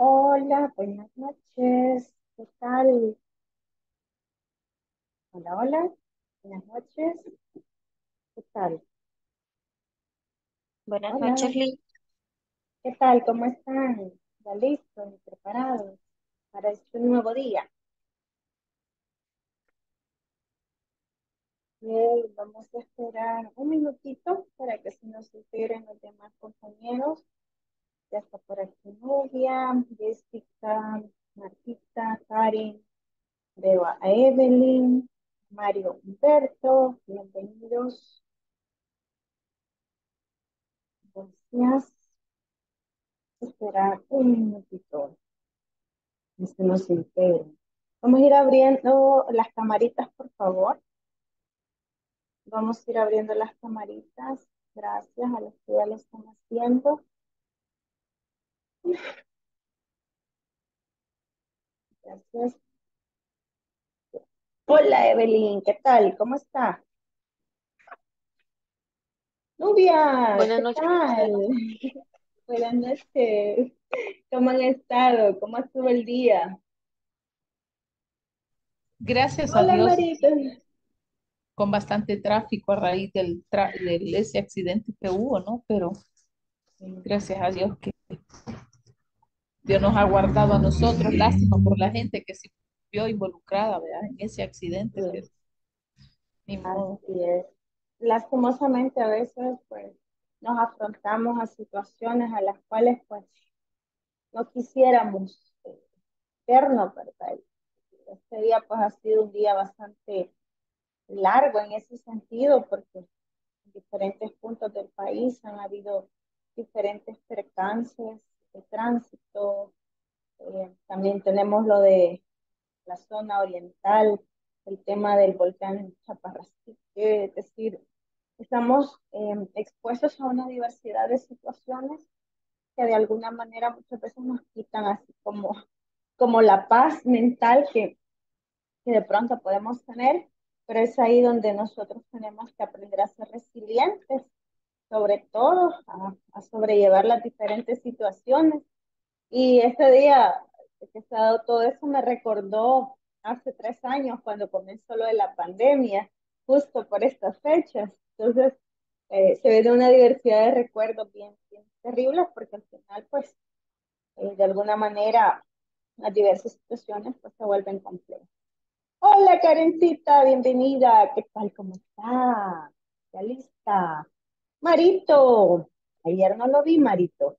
Hola, buenas noches. ¿Qué tal? Hola, hola. Buenas noches. ¿Qué tal? Buenas noches, Hola. Lee. ¿Qué tal? ¿Cómo están? ¿Ya listos y preparados para este nuevo día? Bien, vamos a esperar un minutito para que se nos integren los demás compañeros. Ya está por aquí Nubia, Jessica, Martita, Karen. Veo a Evelyn, Mario Humberto. Bienvenidos. Gracias. Esperar un minutito. Que se nos integren. Vamos a ir abriendo las camaritas, por favor. Vamos a ir abriendo las camaritas. Gracias a los que ya lo están haciendo. Gracias. Hola, Evelyn. ¿Qué tal? ¿Cómo está? Nubia, Buenas ¿qué noches. tal? Buenas noches. ¿Cómo han estado? ¿Cómo estuvo el día? Gracias a Hola, Dios, Marita. con bastante tráfico a raíz de ese accidente que hubo, ¿no? Pero gracias a Dios que Dios nos ha guardado a nosotros. Lástima por la gente que se vio involucrada, ¿verdad? En ese accidente, Sí, pero ni modo. así es. Lastimosamente a veces pues nos afrontamos a situaciones a las cuales pues no quisiéramos vernos, ¿verdad? Y este día pues ha sido un día bastante largo en ese sentido porque en diferentes puntos del país han habido diferentes percances de tránsito. También tenemos lo de la zona oriental, el tema del volcán Chaparrastique, es decir, estamos expuestos a una diversidad de situaciones que de alguna manera muchas veces nos quitan así como la paz mental que de pronto podemos tener, pero es ahí donde nosotros tenemos que aprender a ser resilientes, sobre todo a sobrellevar las diferentes situaciones. Y este día que se ha dado todo eso me recordó hace 3 años cuando comenzó lo de la pandemia, justo por estas fechas. Entonces, se ve de una diversidad de recuerdos bien, bien terribles porque al final, pues, de alguna manera, las diversas situaciones pues, se vuelven complejas. Hola, Karencita, bienvenida. ¿Qué tal? ¿Cómo está? ¿Ya lista? Marito, ayer no lo vi, Marito.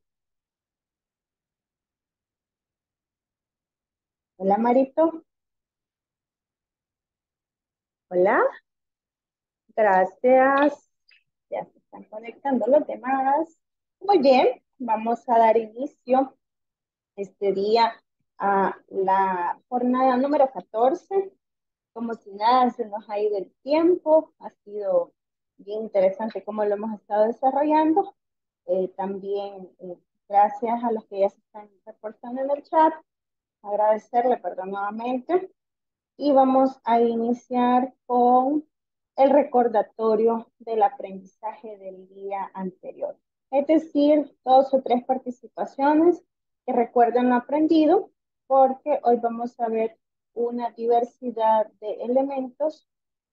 Hola, Marito. Hola, gracias. Ya se están conectando los demás. Muy bien, vamos a dar inicio este día a la jornada número 14. Como si nada, se nos ha ido el tiempo. Ha sido bien interesante cómo lo hemos estado desarrollando. También gracias a los que ya se están reportando en el chat. Agradecerle, perdón, nuevamente. Y vamos a iniciar con el recordatorio del aprendizaje del día anterior. Es decir, 2 o 3 participaciones que recuerden lo aprendido, porque hoy vamos a ver una diversidad de elementos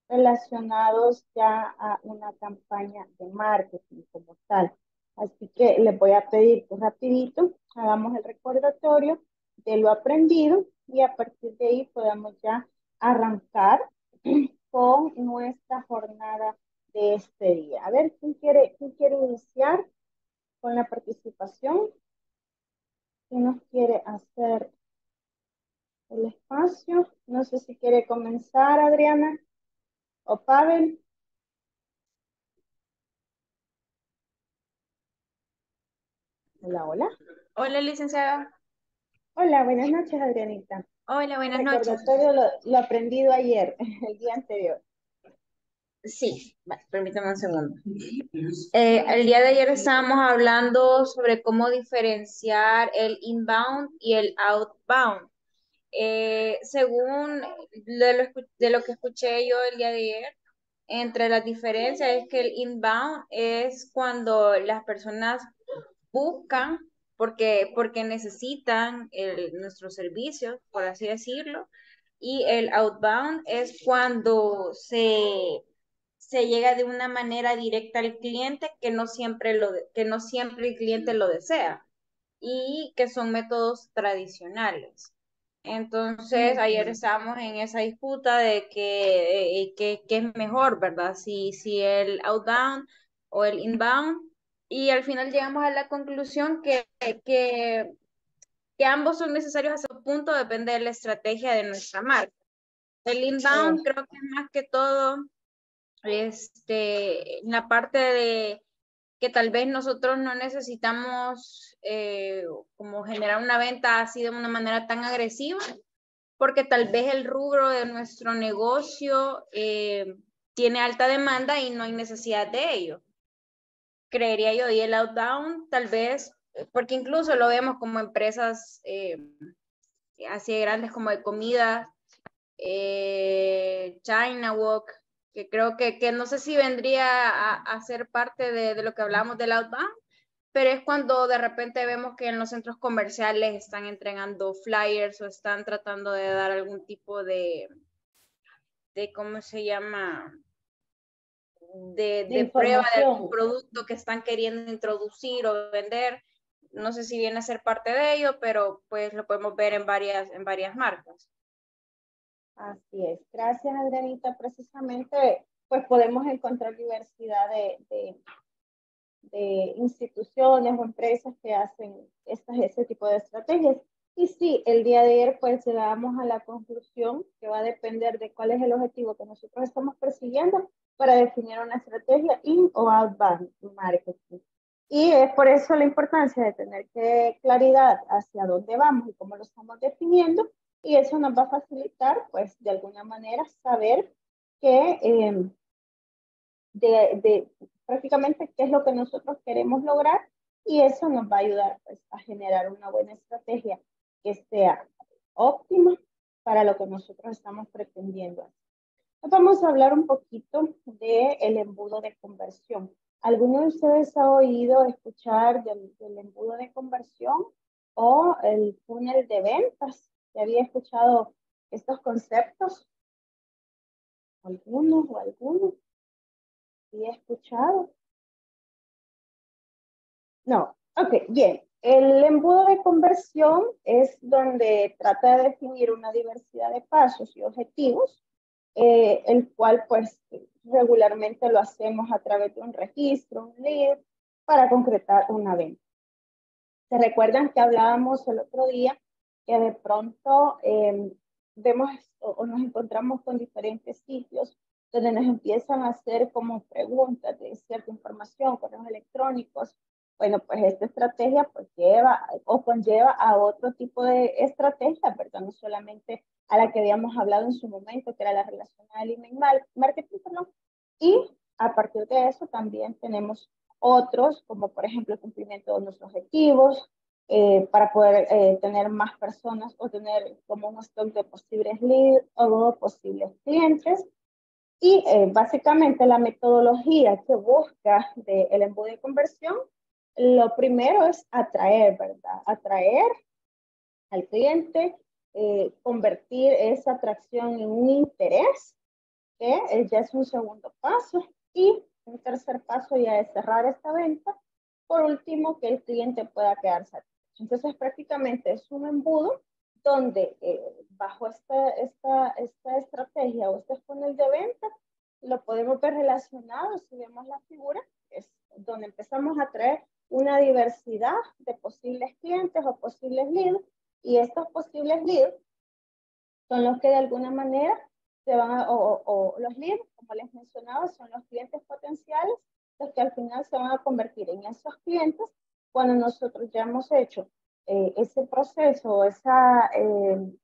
relacionados ya a una campaña de marketing como tal. Así que les voy a pedir pues, rapidito, hagamos el recordatorio de lo aprendido y a partir de ahí podamos ya arrancar con nuestra jornada de este día. A ver, ¿quién quiere iniciar con la participación? ¿Quién nos quiere hacer el espacio? No sé si quiere comenzar Adriana o Pavel. Hola, hola. Hola, licenciada. Hola, buenas noches, Adrianita. Hola, buenas noches. Recordatorio lo aprendido ayer, el día anterior. Sí, permítame un segundo. El día de ayer estábamos hablando sobre cómo diferenciar el inbound y el outbound. Según de lo que escuché yo el día de ayer, entre las diferencias es que el inbound es cuando las personas buscan porque necesitan nuestro servicio, por así decirlo. Y el outbound es cuando se llega de una manera directa al cliente que no siempre el cliente lo desea y que son métodos tradicionales. Entonces, ayer estábamos en esa disputa de que es mejor, ¿verdad? Si el outbound o el inbound, y al final llegamos a la conclusión que ambos son necesarios a su punto, depende de la estrategia de nuestra marca. El inbound creo que más que todo, la parte de que tal vez nosotros no necesitamos como generar una venta así de una manera tan agresiva, porque tal vez el rubro de nuestro negocio tiene alta demanda y no hay necesidad de ello. Creería yo, y el outbound tal vez, porque incluso lo vemos como empresas así de grandes como de comida, China Walk, que creo que no sé si vendría a ser parte de lo que hablamos del outbound, pero es cuando de repente vemos que en los centros comerciales están entregando flyers o están tratando de dar algún tipo de ¿cómo se llama? De prueba de algún producto que están queriendo introducir o vender. No sé si viene a ser parte de ello, pero pues lo podemos ver en varias marcas. Así es. Gracias, Adrianita. Precisamente, pues podemos encontrar diversidad de instituciones o empresas que hacen ese tipo de estrategias. Y sí, el día de ayer pues llegamos a la conclusión que va a depender de cuál es el objetivo que nosotros estamos persiguiendo para definir una estrategia in o outbound marketing. Y es por eso la importancia de tener claridad hacia dónde vamos y cómo lo estamos definiendo. Y eso nos va a facilitar, pues, de alguna manera, saber que, prácticamente qué es lo que nosotros queremos lograr, y eso nos va a ayudar, pues, a generar una buena estrategia que sea óptima para lo que nosotros estamos pretendiendo. Vamos a hablar un poquito del embudo de conversión. ¿Alguno de ustedes ha oído escuchar del embudo de conversión o el túnel de ventas? ¿Ya había escuchado estos conceptos? ¿Algunos o algunos? ¿Sí he escuchado? No. Ok, bien. El embudo de conversión es donde trata de definir una diversidad de pasos y objetivos, el cual pues regularmente lo hacemos a través de un registro, un lead, para concretar una venta. ¿Se recuerdan que hablábamos el otro día? Que de pronto vemos o nos encontramos con diferentes sitios donde nos empiezan a hacer como preguntas de cierta información, correos electrónicos. Bueno, pues esta estrategia pues lleva o conlleva a otro tipo de estrategia, ¿verdad? No solamente a la que habíamos hablado en su momento, que era la relacionada al email marketing, perdón. Y a partir de eso también tenemos otros, como por ejemplo el cumplimiento de nuestros objetivos, para poder tener más personas o tener como un stock de posibles leads o posibles clientes. Y básicamente la metodología que busca del embudo de conversión, lo primero es atraer, ¿verdad? Atraer al cliente, convertir esa atracción en un interés, que ya es un segundo paso, y un tercer paso ya es cerrar esta venta. Por último, que el cliente pueda quedar satisfecho. Entonces, prácticamente es un embudo donde bajo esta estrategia o este funnel de venta, lo podemos ver relacionado, si vemos la figura, es donde empezamos a traer una diversidad de posibles clientes o posibles leads, y estos posibles leads son los que de alguna manera se van o los leads, como les mencionaba, son los clientes potenciales, los que al final se van a convertir en esos clientes cuando nosotros ya hemos hecho ese proceso o esa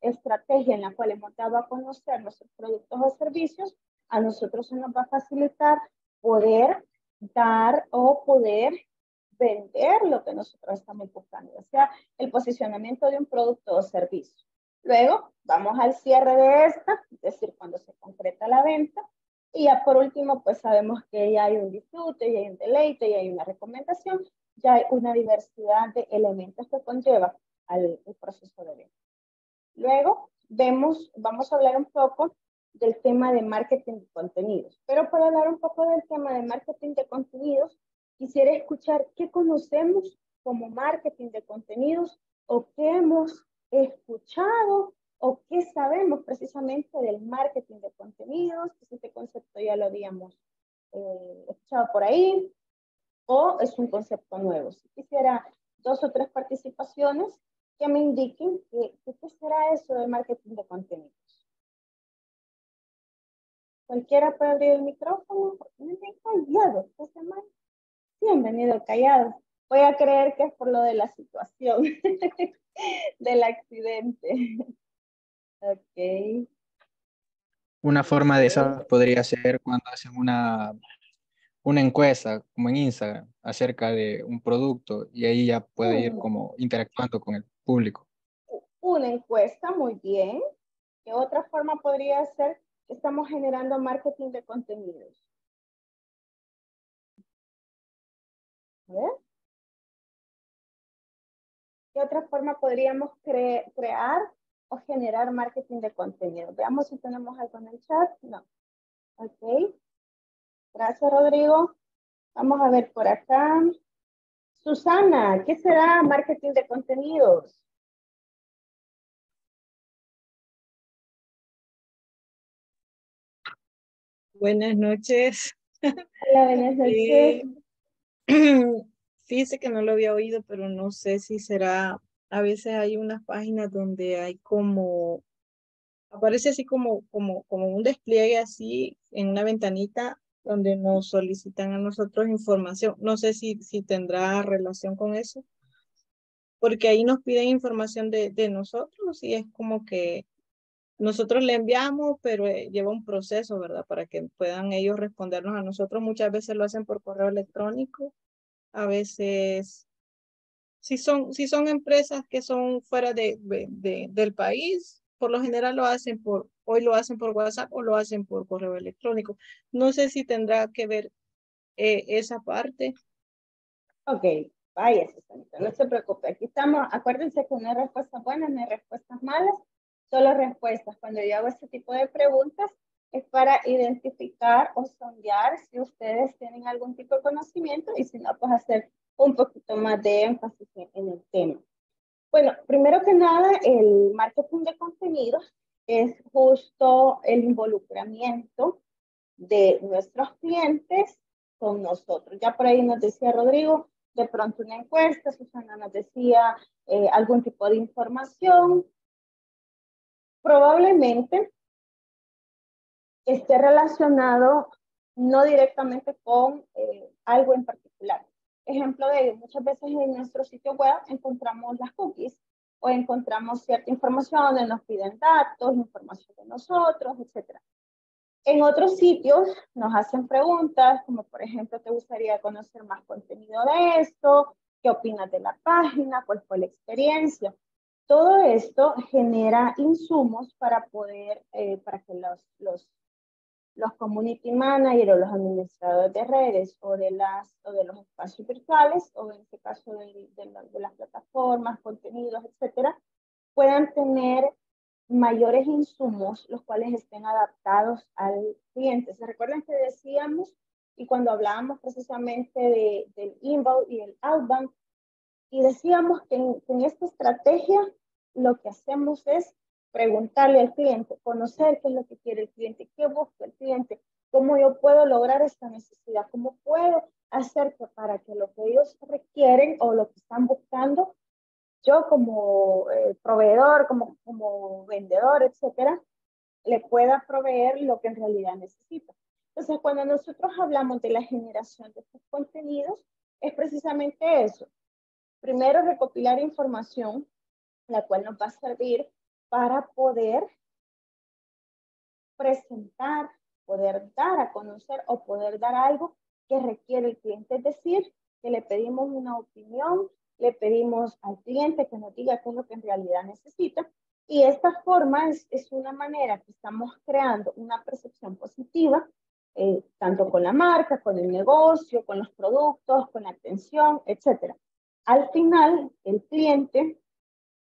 estrategia en la cual hemos dado a conocer nuestros productos o servicios. A nosotros se nos va a facilitar poder dar o poder vender lo que nosotros estamos buscando, o sea, el posicionamiento de un producto o servicio. Luego vamos al cierre de esta, es decir, cuando se concreta la venta. Y ya por último, pues sabemos que ya hay un disfrute, ya hay un deleite, ya hay una recomendación. ya hay una diversidad de elementos que conlleva el proceso de venta. Luego vamos a hablar un poco del tema de marketing de contenidos. Pero para hablar un poco del tema de marketing de contenidos, quisiera escuchar qué conocemos como marketing de contenidos o qué hemos escuchado o qué sabemos precisamente del marketing de contenidos. Este concepto ya lo habíamos escuchado por ahí o es un concepto nuevo. Si quisiera dos o tres participaciones que me indiquen qué será eso del marketing de contenidos. Cualquiera puede abrir el micrófono, porque me han callado esta semana. Sí, han venido callados. Voy a creer que es por lo de la situación, del accidente. Ok. Una forma de eso podría ser cuando hacen una encuesta, como en Instagram, acerca de un producto, y ahí ya puede ir como interactuando con el público. Una encuesta, muy bien. ¿Qué otra forma podría ser? Estamos generando marketing de contenidos. A ver. ¿Qué otra forma podríamos crear o generar marketing de contenidos? Veamos si tenemos algo en el chat. No. Ok. Gracias, Rodrigo. Vamos a ver por acá. Susana, ¿qué será marketing de contenidos? Buenas noches. Hola, buenas noches. Fíjese que no lo había oído, pero no sé si será, a veces hay unas páginas donde hay como, aparece así como un despliegue así en una ventanita donde nos solicitan a nosotros información. No sé si tendrá relación con eso, porque ahí nos piden información de nosotros y es como que nosotros le enviamos, pero lleva un proceso, ¿verdad? Para que puedan ellos respondernos a nosotros. Muchas veces lo hacen por correo electrónico. A veces, si son empresas que son fuera del país, por lo general lo hacen hoy lo hacen por WhatsApp o lo hacen por correo electrónico. No sé si tendrá que ver esa parte. Ok, vaya, no se preocupe. Aquí estamos, acuérdense que no hay respuestas buenas, no hay respuestas malas. Solo respuestas. Cuando yo hago este tipo de preguntas es para identificar o sondear si ustedes tienen algún tipo de conocimiento y si no, pues hacer un poquito más de énfasis en el tema. Bueno, primero que nada, el marketing de contenidos es justo el involucramiento de nuestros clientes con nosotros. Ya por ahí nos decía Rodrigo, de pronto una encuesta, Susana nos decía algún tipo de información. Probablemente esté relacionado no directamente con algo en particular. Ejemplo de ello, muchas veces en nuestro sitio web encontramos las cookies o encontramos cierta información donde nos piden datos, información de nosotros, etc. En otros sitios nos hacen preguntas como, por ejemplo, ¿te gustaría conocer más contenido de esto? ¿Qué opinas de la página? ¿Cuál fue la experiencia? Todo esto genera insumos para poder, para que los community managers o los administradores de redes o de los espacios virtuales o en este caso de las plataformas, contenidos, etcétera, puedan tener mayores insumos, los cuales estén adaptados al cliente. ¿Se recuerdan que decíamos y cuando hablábamos precisamente del inbound y el outbound? Y decíamos que en esta estrategia lo que hacemos es preguntarle al cliente, conocer qué es lo que quiere el cliente, qué busca el cliente, cómo yo puedo lograr esta necesidad, cómo puedo hacer para que lo que ellos requieren o lo que están buscando, yo como proveedor, como vendedor, etcétera, le pueda proveer lo que en realidad necesita. Entonces, cuando nosotros hablamos de la generación de estos contenidos, es precisamente eso. Primero, recopilar información, la cual nos va a servir para poder presentar, poder dar a conocer o poder dar algo que requiere el cliente. Es decir, que le pedimos una opinión, le pedimos al cliente que nos diga qué es lo que en realidad necesita. Y esta forma es una manera que estamos creando una percepción positiva tanto con la marca, con el negocio, con los productos, con la atención, etc. Al final, el cliente,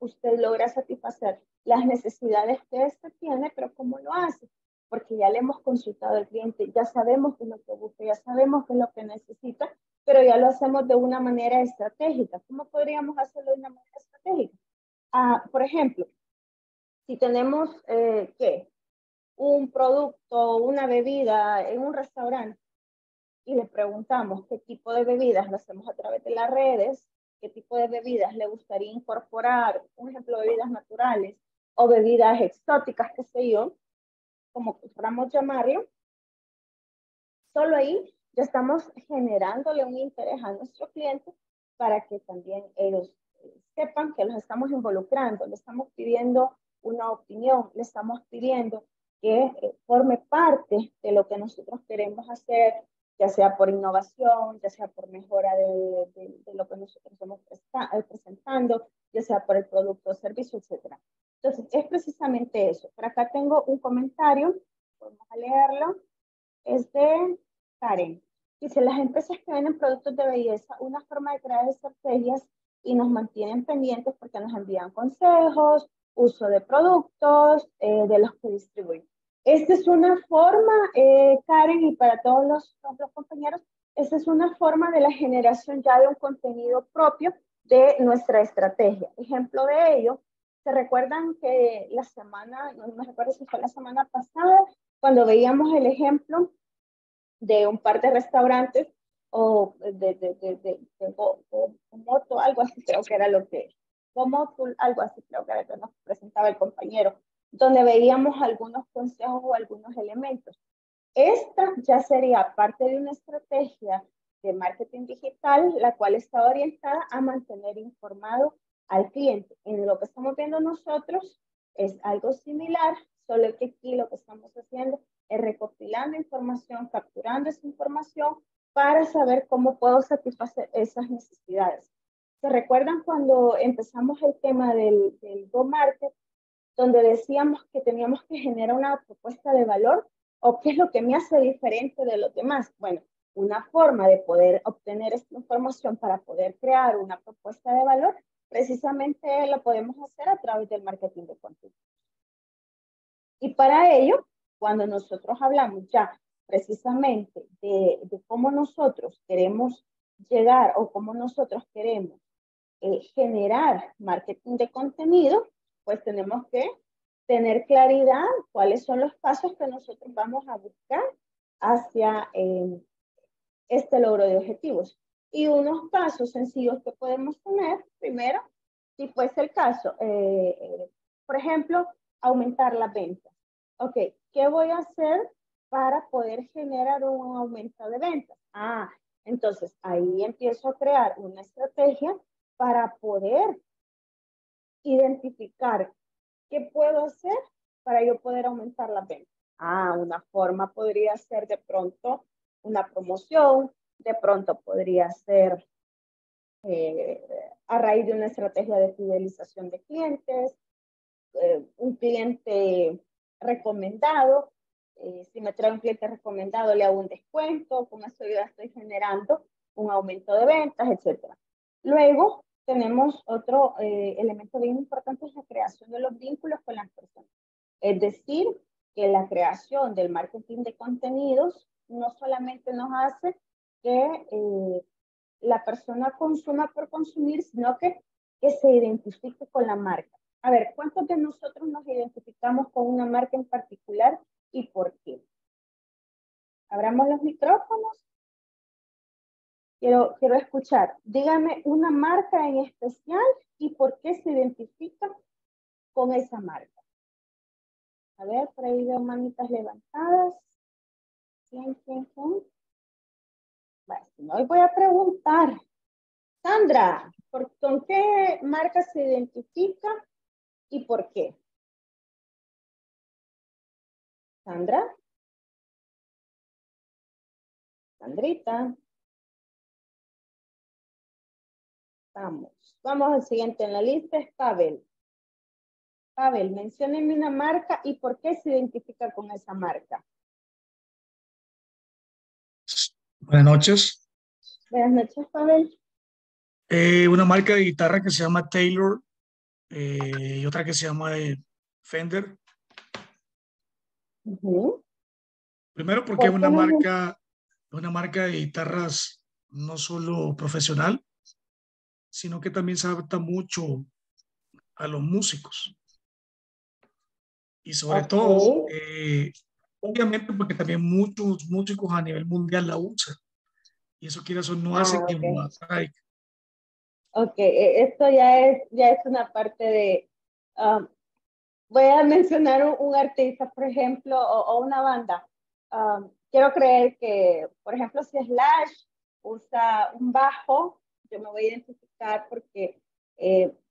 usted logra satisfacer las necesidades que éste tiene, pero ¿cómo lo hace? Porque ya le hemos consultado al cliente, ya sabemos qué es lo que busca, ya sabemos qué es lo que necesita, pero ya lo hacemos de una manera estratégica. ¿Cómo podríamos hacerlo de una manera estratégica? Por ejemplo, si tenemos un producto, una bebida en un restaurante y le preguntamos qué tipo de bebidas, lo hacemos a través de las redes, qué tipo de bebidas le gustaría incorporar, por ejemplo, bebidas naturales o bebidas exóticas, qué sé yo, como podamos llamarlo, solo ahí ya estamos generándole un interés a nuestro cliente para que también ellos sepan que los estamos involucrando, le estamos pidiendo una opinión, le estamos pidiendo que forme parte de lo que nosotros queremos hacer, ya sea por innovación, ya sea por mejora de lo que nosotros estamos presentando, ya sea por el producto o servicio, etc. Entonces, es precisamente eso. Por acá tengo un comentario, vamos a leerlo, es de Karen. Dice, las empresas que venden productos de belleza, una forma de crear estrategias y nos mantienen pendientes porque nos envían consejos, uso de productos, de los que distribuyen. Esta es una forma, Karen, y para todos los compañeros, esta es una forma de la generación ya de un contenido propio de nuestra estrategia. Ejemplo de ello, ¿se recuerdan que la semana, no me recuerdo si fue la semana pasada, cuando veíamos el ejemplo de un par de restaurantes o de moto, algo así creo que era lo que es? Como algo así creo que nos presentaba el compañero, donde veíamos algunos consejos o algunos elementos. Esta ya sería parte de una estrategia de marketing digital, la cual está orientada a mantener informado al cliente. En lo que estamos viendo nosotros es algo similar, solo que aquí lo que estamos haciendo es recopilando información, capturando esa información para saber cómo puedo satisfacer esas necesidades. ¿Se recuerdan cuando empezamos el tema del Go Market, donde decíamos que teníamos que generar una propuesta de valor o qué es lo que me hace diferente de los demás? Bueno, una forma de poder obtener esta información para poder crear una propuesta de valor, precisamente la podemos hacer a través del marketing de contenido. Y para ello, cuando nosotros hablamos ya precisamente de cómo nosotros queremos llegar o cómo nosotros queremos generar marketing de contenido, pues tenemos que tener claridad cuáles son los pasos que nosotros vamos a buscar hacia este logro de objetivos. Y unos pasos sencillos que podemos tener, primero, si fuese el caso, por ejemplo, aumentar las ventas. Ok, ¿qué voy a hacer para poder generar un aumento de ventas? Entonces, ahí empiezo a crear una estrategia para poder identificar qué puedo hacer para yo poder aumentar la venta. Una forma podría ser de pronto una promoción, de pronto podría ser a raíz de una estrategia de fidelización de clientes, un cliente recomendado. Si me trae un cliente recomendado, le hago un descuento, con eso yo estoy generando un aumento de ventas, etc. Luego, tenemos otro elemento bien importante, es la creación de los vínculos con las personas. Es decir, que la creación del marketing de contenidos no solamente nos hace que la persona consuma por consumir, sino que se identifique con la marca. A ver, ¿cuántos de nosotros nos identificamos con una marca en particular? ¿Y por qué? Abramos los micrófonos. Quiero escuchar. Dígame una marca en especial y por qué se identifica con esa marca. A ver, por ahí veo manitas levantadas. ¿Quién? Bueno, hoy voy a preguntar. Sandra, ¿con qué marca se identifica y por qué? Sandra, Sandrita, vamos al siguiente en la lista, es Pavel. Pavel, menciónenme una marca y por qué se identifica con esa marca. Buenas noches. Buenas noches, Pavel. Una marca de guitarra que se llama Taylor y otra que se llama Fender. Uh-huh. Primero porque es una marca de guitarras no solo profesional, sino que también se adapta mucho a los músicos. Y sobre todo, obviamente porque también muchos músicos a nivel mundial la usan. Y eso quiere decir, no hace que no atraiga. Ok, esto ya es una parte de... voy a mencionar un artista, por ejemplo, o una banda. Quiero creer que, por ejemplo, si Slash usa un bajo, yo me voy a identificar porque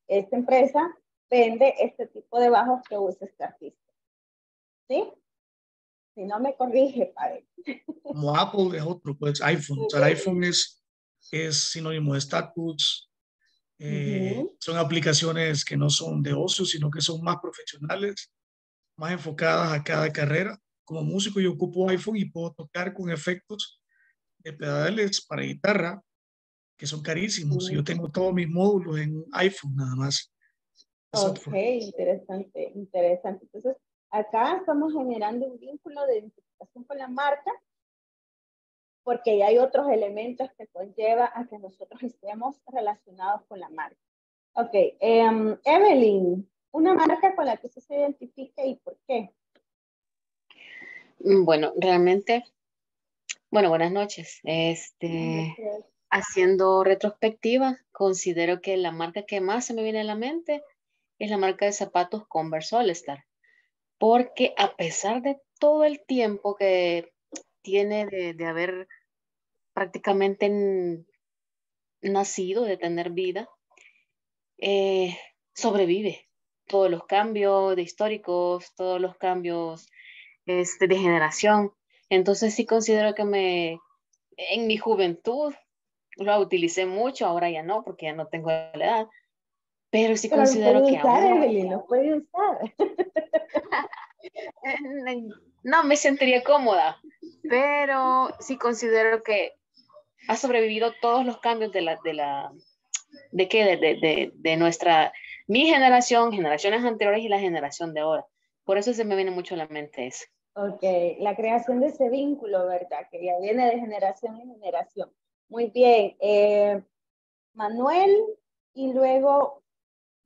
esta empresa vende este tipo de bajos que usa este artista. ¿Sí? Si no me corrige, padre. Como Apple es otro, pues iPhone. O sea, el iPhone es sinónimo de estatus. Son aplicaciones que no son de ocio, sino que son más profesionales, más enfocadas a cada carrera. Como músico yo ocupo iPhone y puedo tocar con efectos de pedales para guitarra, que son carísimos. Yo tengo todos mis módulos en iPhone nada más. Ok, interesante, interesante. Entonces, acá estamos generando un vínculo de identificación con la marca, porque ya hay otros elementos que conlleva a que nosotros estemos relacionados con la marca. Ok, Evelyn, una marca con la que usted se identifica y por qué. Bueno, realmente, buenas noches. Haciendo retrospectiva, considero que la marca que más se me viene a la mente es la marca de zapatos Converse All Star, porque a pesar de todo el tiempo que tiene de haber prácticamente nacido, de tener vida, sobrevive todos los cambios de históricos, todos los cambios de generación. Entonces sí considero que en mi juventud lo utilicé mucho, ahora ya no, porque ya no tengo la edad, pero sí considero que ahora... ¿Lo puede usar? No me sentiría cómoda, pero sí considero que ha sobrevivido todos los cambios de nuestra, mi generación, generaciones anteriores y la generación de ahora. Por eso se me viene mucho a la mente eso. Ok, la creación de ese vínculo, ¿verdad? Que ya viene de generación en generación. Muy bien, Manuel y luego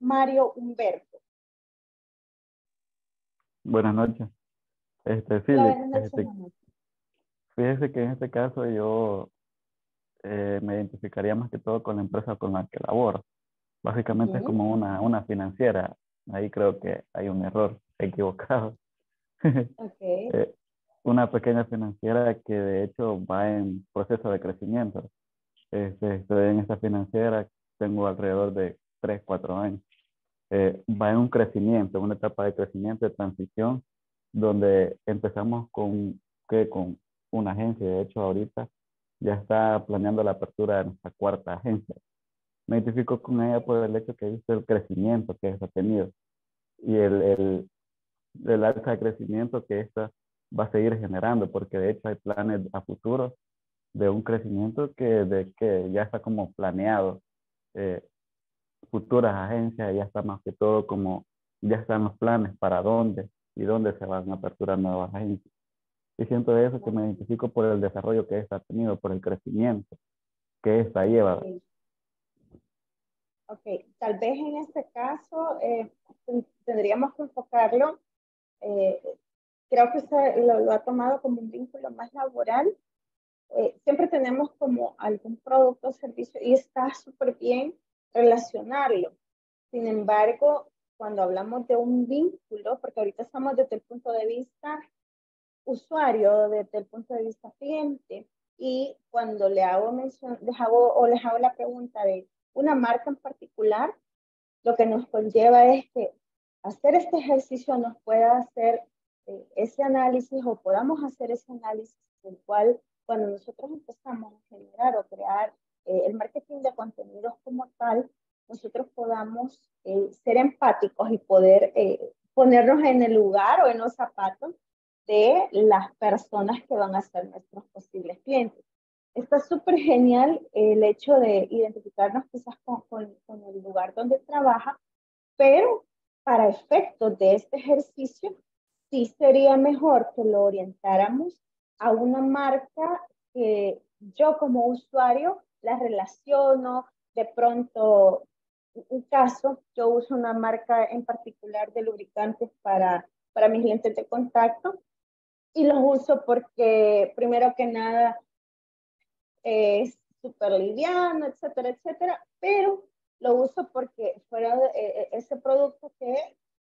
Mario Humberto. Buenas noches. Fíjese que en este caso yo me identificaría más que todo con la empresa con la que laboro. Básicamente es como una financiera. Ahí creo que hay un error equivocado. Okay. Una pequeña financiera que de hecho va en proceso de crecimiento. Estoy en esta financiera, tengo alrededor de 3-4 años. Va en un crecimiento, una etapa de crecimiento, de transición, donde empezamos con una agencia. De hecho, ahorita ya está planeando la apertura de nuestra cuarta agencia. Me identifico con ella por el hecho que he visto el crecimiento que esta ha tenido y el alza de crecimiento que esta va a seguir generando, porque de hecho hay planes a futuro de un crecimiento que ya está como planeado. Futuras agencias ya está más que todo como, ya están los planes para dónde y dónde se van a aperturar nuevas agencias. Y siento de eso que me identifico por el desarrollo que esta ha tenido, por el crecimiento que esta lleva. Ok, tal vez en este caso tendríamos que enfocarlo, creo que usted lo ha tomado como un vínculo más laboral. Siempre tenemos como algún producto o servicio y está súper bien relacionarlo. Sin embargo, cuando hablamos de un vínculo, porque ahorita estamos desde el punto de vista usuario, desde el punto de vista cliente, y cuando le hago mención, les hago la pregunta de una marca en particular, lo que nos conlleva es que hacer este ejercicio nos pueda hacer ese análisis, o podamos hacer ese análisis, el cual cuando nosotros empezamos a generar o crear el marketing de contenidos como tal, nosotros podamos ser empáticos y poder ponernos en el lugar o en los zapatos de las personas que van a ser nuestros posibles clientes. Está súper genial el hecho de identificarnos quizás con el lugar donde trabaja, pero para efectos de este ejercicio, sí sería mejor que lo orientáramos a una marca que yo como usuario la relaciono. De pronto, un caso, yo uso una marca en particular de lubricantes para mis lentes de contacto y los uso porque, primero que nada, es súper liviano, etcétera, etcétera, pero lo uso porque fuera de, ese producto que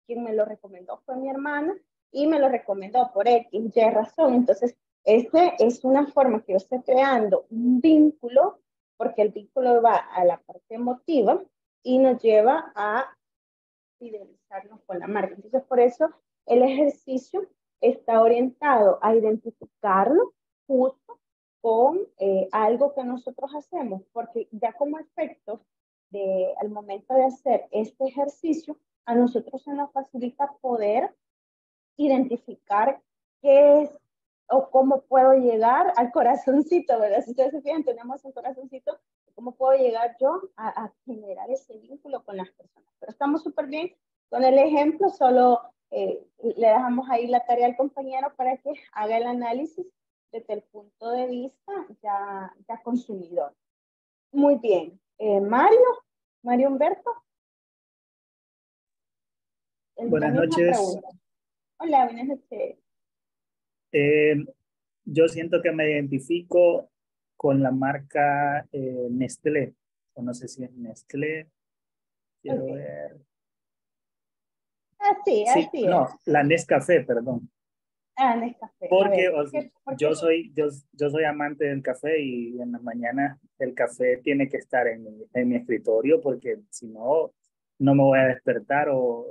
quien me lo recomendó fue mi hermana y me lo recomendó por X, Y razón. Entonces, esta es una forma que yo estoy creando un vínculo, porque el vínculo va a la parte emotiva y nos lleva a fidelizarnos con la marca. Entonces, por eso el ejercicio está orientado a identificarlo justo con algo que nosotros hacemos, porque ya como efecto, al momento de hacer este ejercicio, a nosotros se nos facilita poder identificar qué es o cómo puedo llegar al corazoncito, ¿verdad? Si ustedes se fijan, tenemos un corazoncito, ¿cómo puedo llegar yo a generar ese vínculo con las personas? Pero estamos súper bien con el ejemplo, solo le dejamos ahí la tarea al compañero para que haga el análisis desde el punto de vista ya consumidor. Muy bien. Mario Humberto. Buenas noches. Hola, buenas noches. Yo siento que me identifico con la marca Nestlé, o no sé si es Nestlé, quiero ver. Así no, es. La Nescafé, perdón. Nescafé. Porque yo soy amante del café y en las mañanas el café tiene que estar en mi escritorio porque si no, no me voy a despertar o...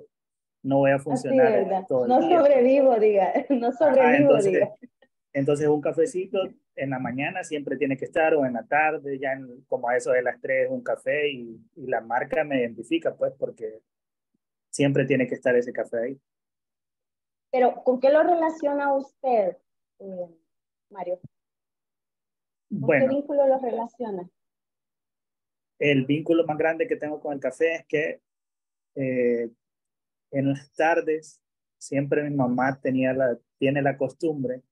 no voy a funcionar todo el día. No sobrevivo, diga. Entonces un cafecito en la mañana siempre tiene que estar, o en la tarde, ya como a eso de las 3, un café, y la marca me identifica, pues, porque siempre tiene que estar ese café ahí. Pero, ¿con qué lo relaciona usted, Mario? ¿Qué vínculo lo relaciona? El vínculo más grande que tengo con el café es que en las tardes, siempre mi mamá tiene la costumbre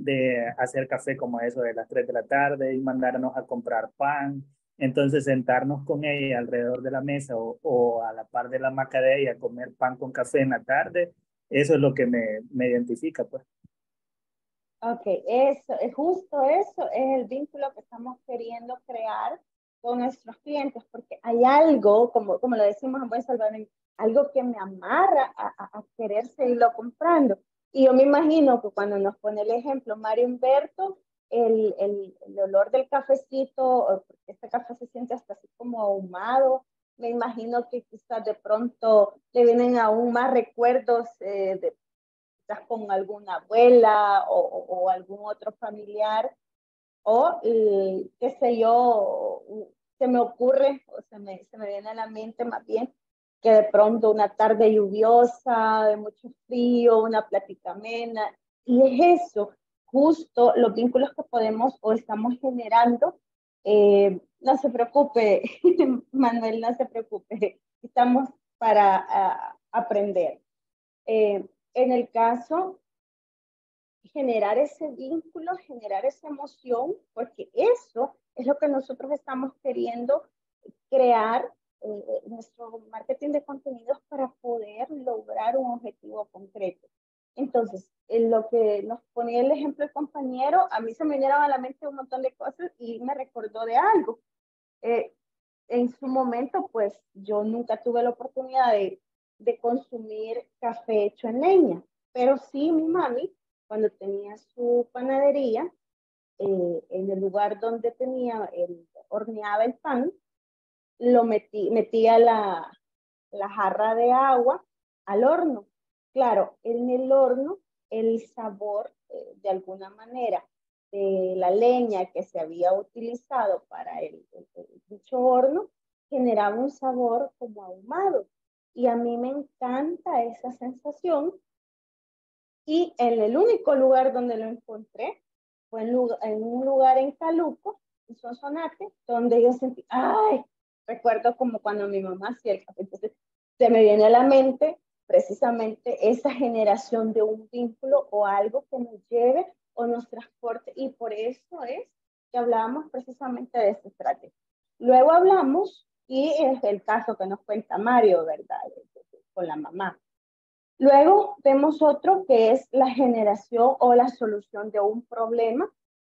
de hacer café como eso de las 3 de la tarde y mandarnos a comprar pan. Entonces sentarnos con ella alrededor de la mesa o a la par de la hamaca de ella, comer pan con café en la tarde, eso es lo que me identifica, pues. Ok, justo eso es el vínculo que estamos queriendo crear con nuestros clientes, porque hay algo, como lo decimos en buen salvadoreño, algo que me amarra a querer seguirlo comprando. Y yo me imagino que cuando nos pone el ejemplo Mario Humberto, el olor del cafecito, este café se siente hasta así como ahumado, me imagino que quizás de pronto le vienen aún más recuerdos quizás con alguna abuela o algún otro familiar, o qué sé yo, se me ocurre, o se me viene a la mente más bien, que de pronto una tarde lluviosa, de mucho frío, una plática amena, y es eso, justo los vínculos que podemos o estamos generando. No se preocupe, Manuel, no se preocupe, estamos para aprender. En el caso, generar ese vínculo, generar esa emoción, porque eso es lo que nosotros estamos queriendo crear, nuestro marketing de contenidos, para poder lograr un objetivo concreto. Entonces, en lo que nos ponía el ejemplo el compañero, a mí se me vinieron a la mente un montón de cosas y me recordó de algo. En su momento, pues, yo nunca tuve la oportunidad de consumir café hecho en leña, pero sí mi mami, cuando tenía su panadería, en el lugar donde horneaba el pan, metía la jarra de agua al horno. Claro, en el horno el sabor de alguna manera de la leña que se había utilizado para dicho horno generaba un sabor como ahumado, y a mí me encanta esa sensación, y el único lugar donde lo encontré fue en un lugar en Caluco Sonsonate, donde yo sentí, ay, recuerdo como cuando mi mamá hacía el café. Entonces, se me viene a la mente precisamente esa generación de un vínculo o algo que nos lleve o nos transporte. Y por eso es que hablábamos precisamente de esta estrategia. Luego hablamos, y es el caso que nos cuenta Mario, ¿verdad? Con la mamá. Luego vemos otro que es la generación o la solución de un problema.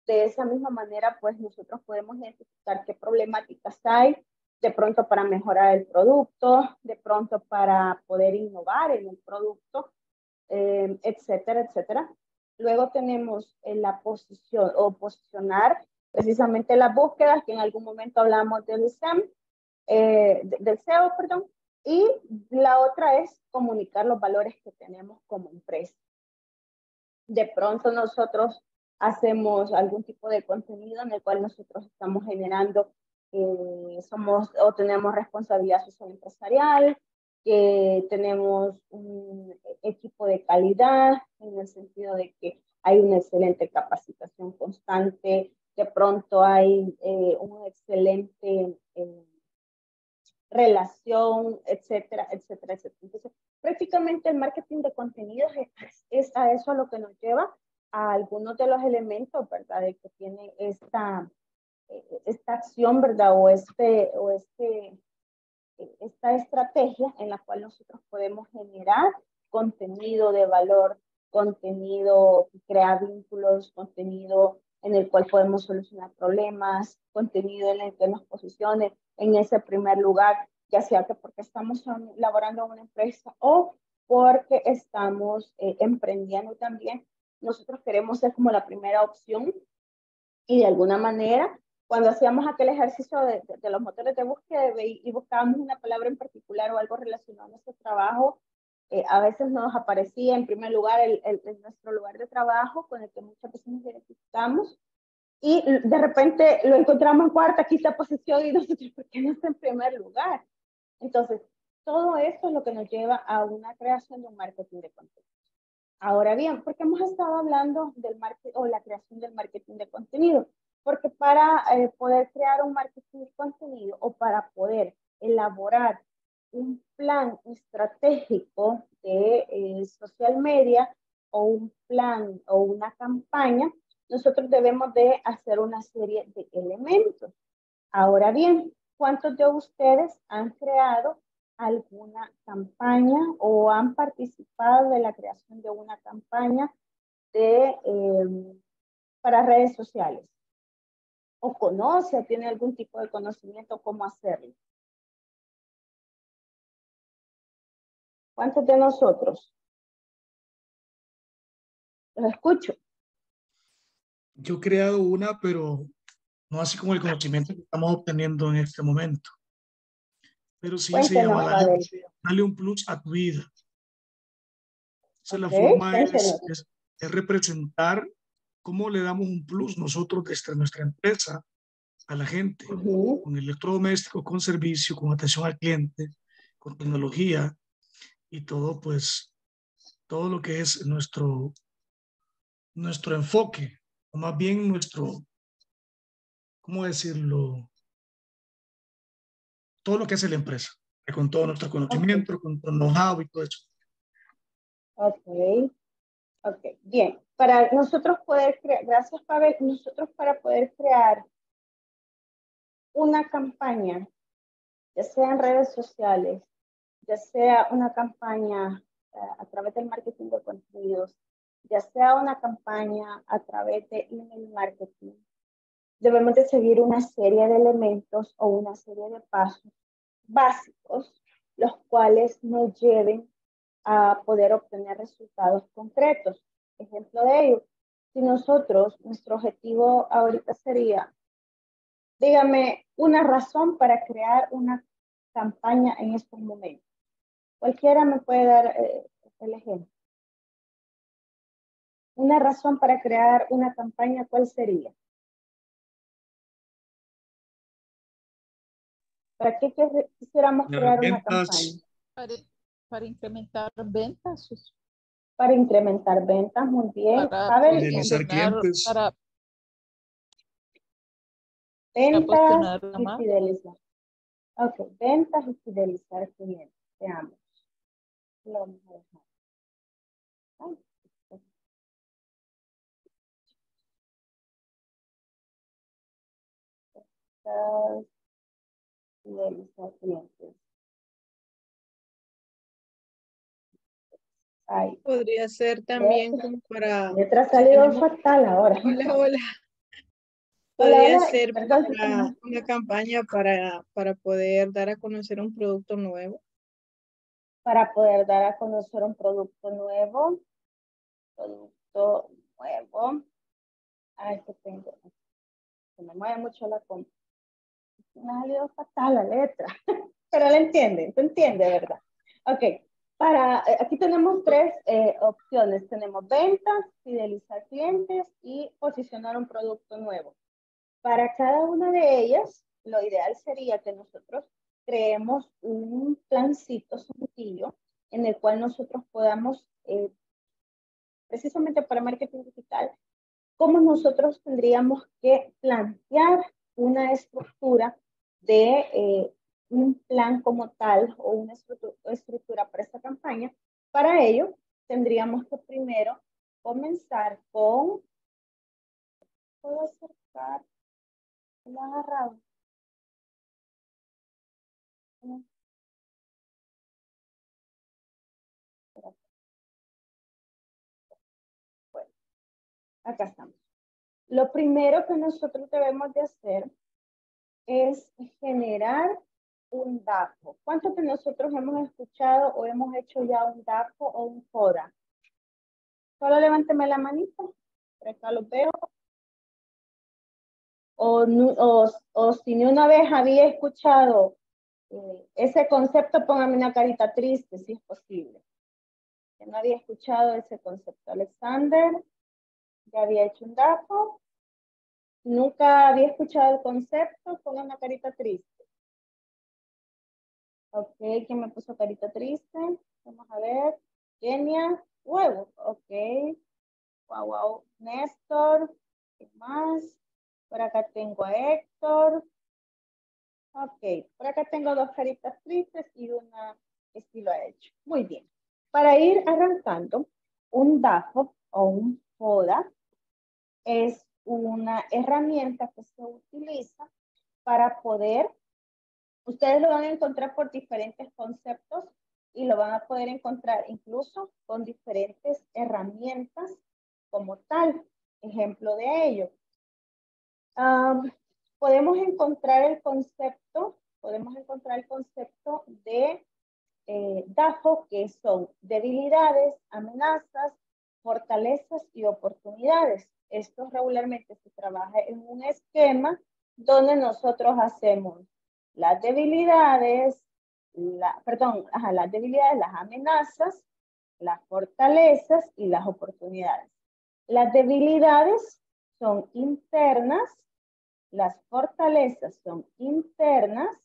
De esa misma manera, pues nosotros podemos identificar qué problemáticas hay, de pronto para mejorar el producto, de pronto para poder innovar en el producto, etcétera, etcétera. Luego tenemos la posición o posicionar precisamente las búsquedas, que en algún momento hablamos del SEM, del SEO, perdón. Y la otra es comunicar los valores que tenemos como empresa. De pronto nosotros hacemos algún tipo de contenido en el cual nosotros estamos generando, somos o tenemos responsabilidad social empresarial, que tenemos un equipo de calidad en el sentido de que hay una excelente capacitación constante, de pronto hay un excelente... relación, etcétera, etcétera, etcétera. Entonces, prácticamente el marketing de contenidos es a eso a lo que nos lleva a algunos de los elementos, ¿verdad? De que tiene esta acción, ¿verdad? O, esta estrategia en la cual nosotros podemos generar contenido de valor, contenido, crear vínculos, contenido en el cual podemos solucionar problemas, contenido en el que nos posicione en ese primer lugar, ya sea que porque estamos laborando en una empresa o porque estamos emprendiendo también. Nosotros queremos ser como la primera opción y de alguna manera, cuando hacíamos aquel ejercicio de los motores de búsqueda y buscábamos una palabra en particular o algo relacionado a nuestro trabajo, a veces nos aparecía en primer lugar nuestro lugar de trabajo con el que muchas veces nos identificamos y de repente lo encontramos en cuarta, quinta posición y nosotros, ¿por qué no está en primer lugar? Entonces, todo esto es lo que nos lleva a una creación de un marketing de contenido. Ahora bien, ¿por qué hemos estado hablando del marketing o la creación del marketing de contenido? Porque para poder crear un marketing de contenido o para poder elaborar un plan estratégico de social media o un plan o una campaña, nosotros debemos de hacer una serie de elementos. Ahora bien, ¿cuántos de ustedes han creado alguna campaña o han participado de la creación de una campaña para redes sociales? ¿O conoce, o tiene algún tipo de conocimiento cómo hacerlo? ¿Cuántos de nosotros? Los escucho. Yo he creado una, pero no así como el conocimiento que estamos obteniendo en este momento. Pero sí se llama Dale un plus a tu vida. Esa es la forma, es representar cómo le damos un plus nosotros desde nuestra empresa a la gente. Con electrodomésticos, con servicio, con atención al cliente, con tecnología. Y todo, pues, todo lo que es nuestro enfoque, o más bien nuestro, ¿cómo decirlo? Todo lo que hace la empresa, con todo nuestro conocimiento, con nuestro know-how y todo eso. Ok, bien. Para nosotros poder crear, gracias Pavel, nosotros para poder crear una campaña, ya sea en redes sociales, ya sea una campaña a través del marketing de contenidos, ya sea una campaña a través de email marketing, debemos de seguir una serie de elementos o una serie de pasos básicos, los cuales nos lleven a poder obtener resultados concretos. Ejemplo de ello, si nosotros, nuestro objetivo ahorita sería, dígame, una razón para crear una campaña en estos momentos. Cualquiera me puede dar el ejemplo. Una razón para crear una campaña, ¿cuál sería? ¿Para qué quisiéramos crear una campaña? Para incrementar ventas. Para incrementar ventas, muy bien. Para fidelizar clientes. Ventas y fidelizar. Ok, ventas y fidelizar clientes. Veamos. Lo vamos a dejar. Fidelizar clientes. Ahí. Podría ser también como para... Letras salió fatal ahora. Hola, hola. Podría ser para una campaña para poder dar a conocer un producto nuevo. Para poder dar a conocer un producto nuevo. Producto nuevo. Ah, este tengo. Se me mueve mucho la compra. Me ha salido fatal la letra. Pero la entienden, se entiende, ¿verdad? Ok. Para, aquí tenemos tres opciones. Tenemos ventas, fidelizar clientes y posicionar un producto nuevo. Para cada una de ellas, lo ideal sería que nosotros creemos un plancito sencillo en el cual nosotros podamos, precisamente para marketing digital, cómo nosotros tendríamos que plantear una estructura de un plan como tal o una estructura para esta campaña. Para ello, tendríamos que primero comenzar con... ¿Puedo acercar el agarrado? Bueno, acá estamos. Lo primero que nosotros debemos de hacer es generar un DAFO. ¿Cuántos de nosotros hemos escuchado o hemos hecho ya un DAFO o un FODA? Solo levánteme la manita, por acá los veo. O si ni una vez había escuchado ese concepto, póngame una carita triste, si es posible. Que no había escuchado ese concepto. Alexander, ya había hecho un DAFO. Nunca había escuchado el concepto, ponga una carita triste. Ok, ¿quién me puso carita triste? Vamos a ver. Genia, huevo. Ok. Wow, wow. Néstor, ¿qué más? Por acá tengo a Héctor. Ok, por acá tengo dos caritas tristes y una que sí lo ha hecho. Muy bien. Para ir arrancando, un DAFO o un FODA es una herramienta que se utiliza para poder... Ustedes lo van a encontrar por diferentes conceptos y lo van a poder encontrar incluso con diferentes herramientas como tal. Ejemplo de ello. Podemos encontrar el concepto, de DAFO, que son debilidades, amenazas, fortalezas y oportunidades. Esto regularmente se trabaja en un esquema donde nosotros hacemos las debilidades, las debilidades, las amenazas, las fortalezas y las oportunidades. Las debilidades son internas, las fortalezas son internas,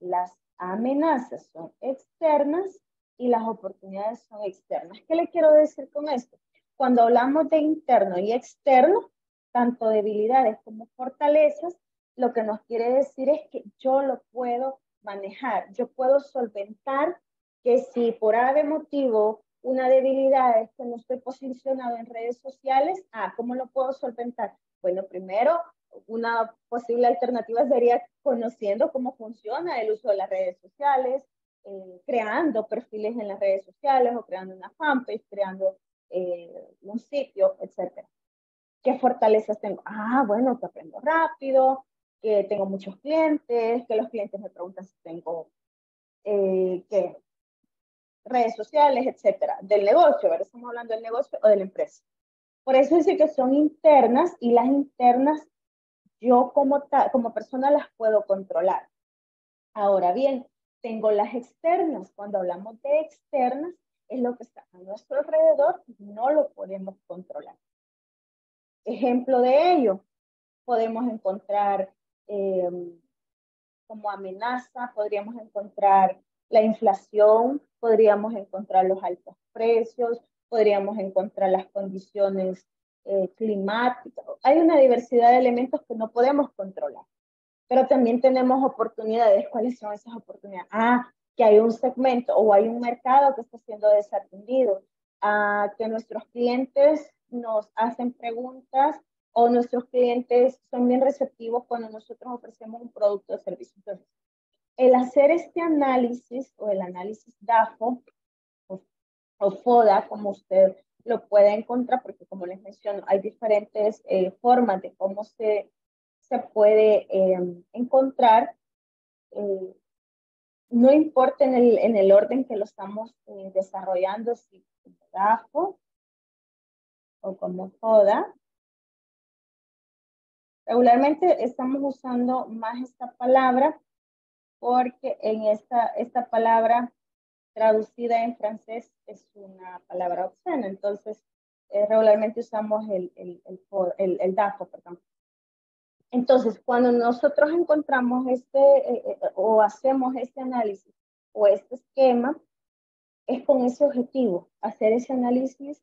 las amenazas son externas y las oportunidades son externas. ¿Qué le quiero decir con esto? Cuando hablamos de interno y externo, tanto debilidades como fortalezas, lo que nos quiere decir es que yo lo puedo manejar, yo puedo solventar que si por A de motivo una debilidad es que no estoy posicionado en redes sociales, ¿cómo lo puedo solventar? Bueno, primero, una posible alternativa sería conociendo cómo funciona el uso de las redes sociales, creando perfiles en las redes sociales o creando una fanpage, creando un sitio, etc. ¿Qué fortalezas tengo? Bueno, que aprendo rápido, que tengo muchos clientes, que los clientes me preguntan si tengo ¿qué? Redes sociales, etcétera, del negocio, ¿verdad? Estamos hablando del negocio o de la empresa. Por eso dice que son internas y las internas yo como persona las puedo controlar. Ahora bien, tengo las externas. Cuando hablamos de externas, es lo que está a nuestro alrededor y no lo podemos controlar. Ejemplo de ello, podemos encontrar como amenaza, podríamos encontrar la inflación, podríamos encontrar los altos precios, podríamos encontrar las condiciones climáticas. Hay una diversidad de elementos que no podemos controlar. Pero también tenemos oportunidades. ¿Cuáles son esas oportunidades? Ah, que hay un segmento o hay un mercado que está siendo desatendido. Ah, que nuestros clientes nos hacen preguntas o nuestros clientes son bien receptivos cuando nosotros ofrecemos un producto o servicio. Entonces, el hacer este análisis o el análisis DAFO o FODA, como usted lo puede encontrar, porque como les menciono, hay diferentes formas de cómo se puede encontrar, no importa en el orden que lo estamos desarrollando, si DAFO o como FODA. Regularmente estamos usando más esta palabra porque en esta palabra traducida en francés es una palabra obscena. Entonces, regularmente usamos el DAFO, perdón. Entonces, cuando nosotros encontramos o hacemos este análisis o este esquema, es con ese objetivo, hacer ese análisis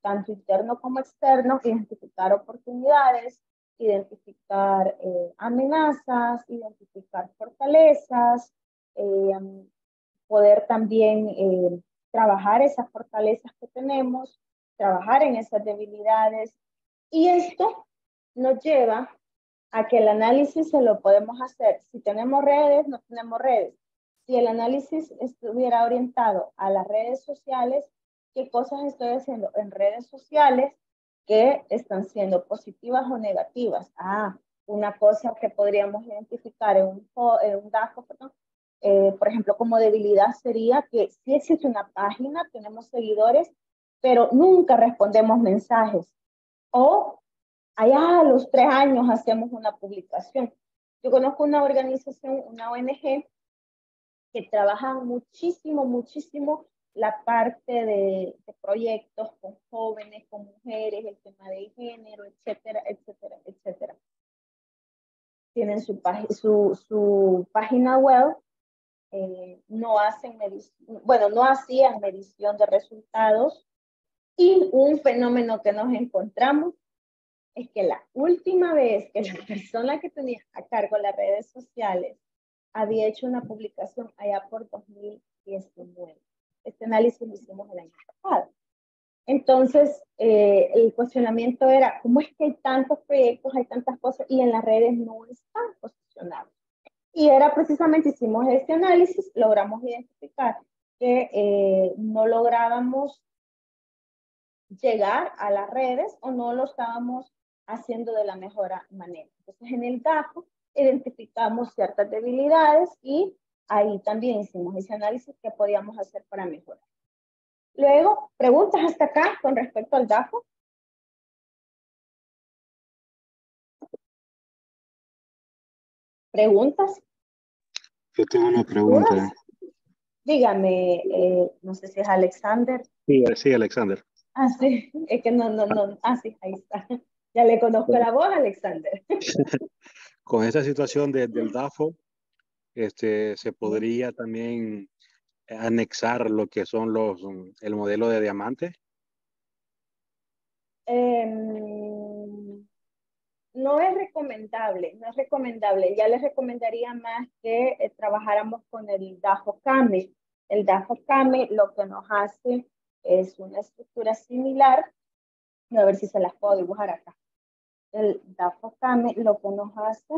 tanto interno como externo, identificar oportunidades, identificar amenazas, identificar fortalezas, poder también trabajar esas fortalezas que tenemos, trabajar en esas debilidades. Y esto nos lleva a que el análisis se lo podemos hacer. Si tenemos redes, no tenemos redes. Si el análisis estuviera orientado a las redes sociales, ¿qué cosas estoy haciendo en redes sociales que están siendo positivas o negativas? Ah, una cosa que podríamos identificar en un DAFO, perdón, por ejemplo, como debilidad sería que sí existe una página, tenemos seguidores, pero nunca respondemos mensajes. O allá a los 3 años hacemos una publicación. Yo conozco una organización, una ONG, que trabaja muchísimo, muchísimo la parte de proyectos con jóvenes, con mujeres, el tema de género, etcétera, etcétera, etcétera. Tienen su página web, no hacían medición de resultados, y un fenómeno que nos encontramos es que la última vez que la persona que tenía a cargo las redes sociales había hecho una publicación allá por 2019. Este análisis lo hicimos el año pasado. Entonces, el cuestionamiento era, ¿cómo es que hay tantos proyectos, hay tantas cosas, y en las redes no están posicionados? Y era precisamente, hicimos este análisis, logramos identificar que no lográbamos llegar a las redes o no lo estábamos haciendo de la mejor manera. Entonces, en el DAFO identificamos ciertas debilidades y ahí también hicimos ese análisis que podíamos hacer para mejorar. Luego, ¿preguntas hasta acá con respecto al DAFO? ¿Preguntas? Yo tengo una pregunta. ¿Dudas? Dígame, no sé si es Alexander. Sí, Alexander. Ah, sí, es que no. Ah, sí, ahí está. Ya le conozco la voz, Alexander. Con esa situación del DAFO, se podría también anexar lo que son el modelo de diamante. No es recomendable. Ya les recomendaría más que trabajáramos con el DAFO CAME. El DAFO CAME lo que nos hace es una estructura similar. A ver si se las puedo dibujar acá. El DAFO CAME lo que nos hace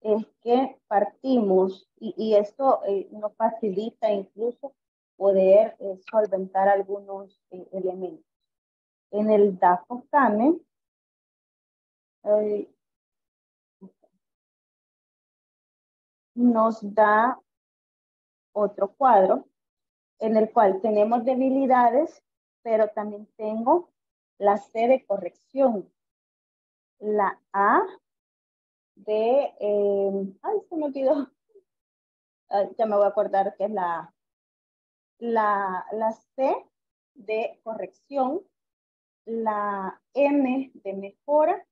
es que partimos, y esto nos facilita incluso poder solventar algunos elementos. En el DAFO CAME, nos da otro cuadro en el cual tenemos debilidades, pero también tengo la C de corrección, la A de, ay, se me olvidó, ya me voy a acordar que es la C de corrección, la M de mejora,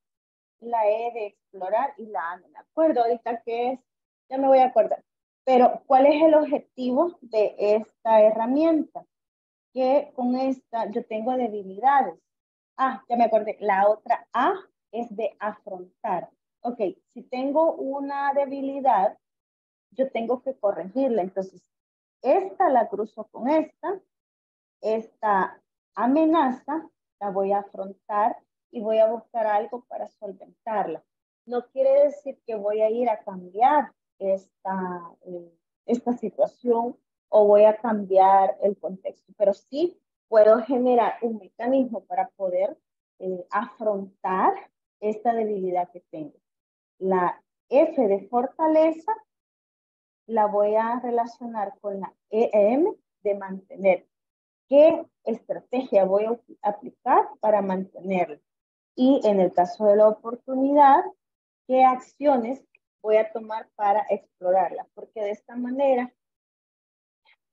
la E de explorar y la A, no me acuerdo ahorita qué es, ya me voy a acordar. Pero, ¿cuál es el objetivo de esta herramienta? Que con esta yo tengo debilidades. Ah, ya me acordé, la otra A es de afrontar. ok, si tengo una debilidad, yo tengo que corregirla. Entonces, esta la cruzo con esta amenaza la voy a afrontar y voy a buscar algo para solventarla. No quiere decir que voy a ir a cambiar esta situación o voy a cambiar el contexto, pero sí puedo generar un mecanismo para poder afrontar esta debilidad que tengo. La F de fortaleza la voy a relacionar con la EM de mantener. ¿Qué estrategia voy a aplicar para mantenerla? Y en el caso de la oportunidad, ¿qué acciones voy a tomar para explorarla? Porque de esta manera,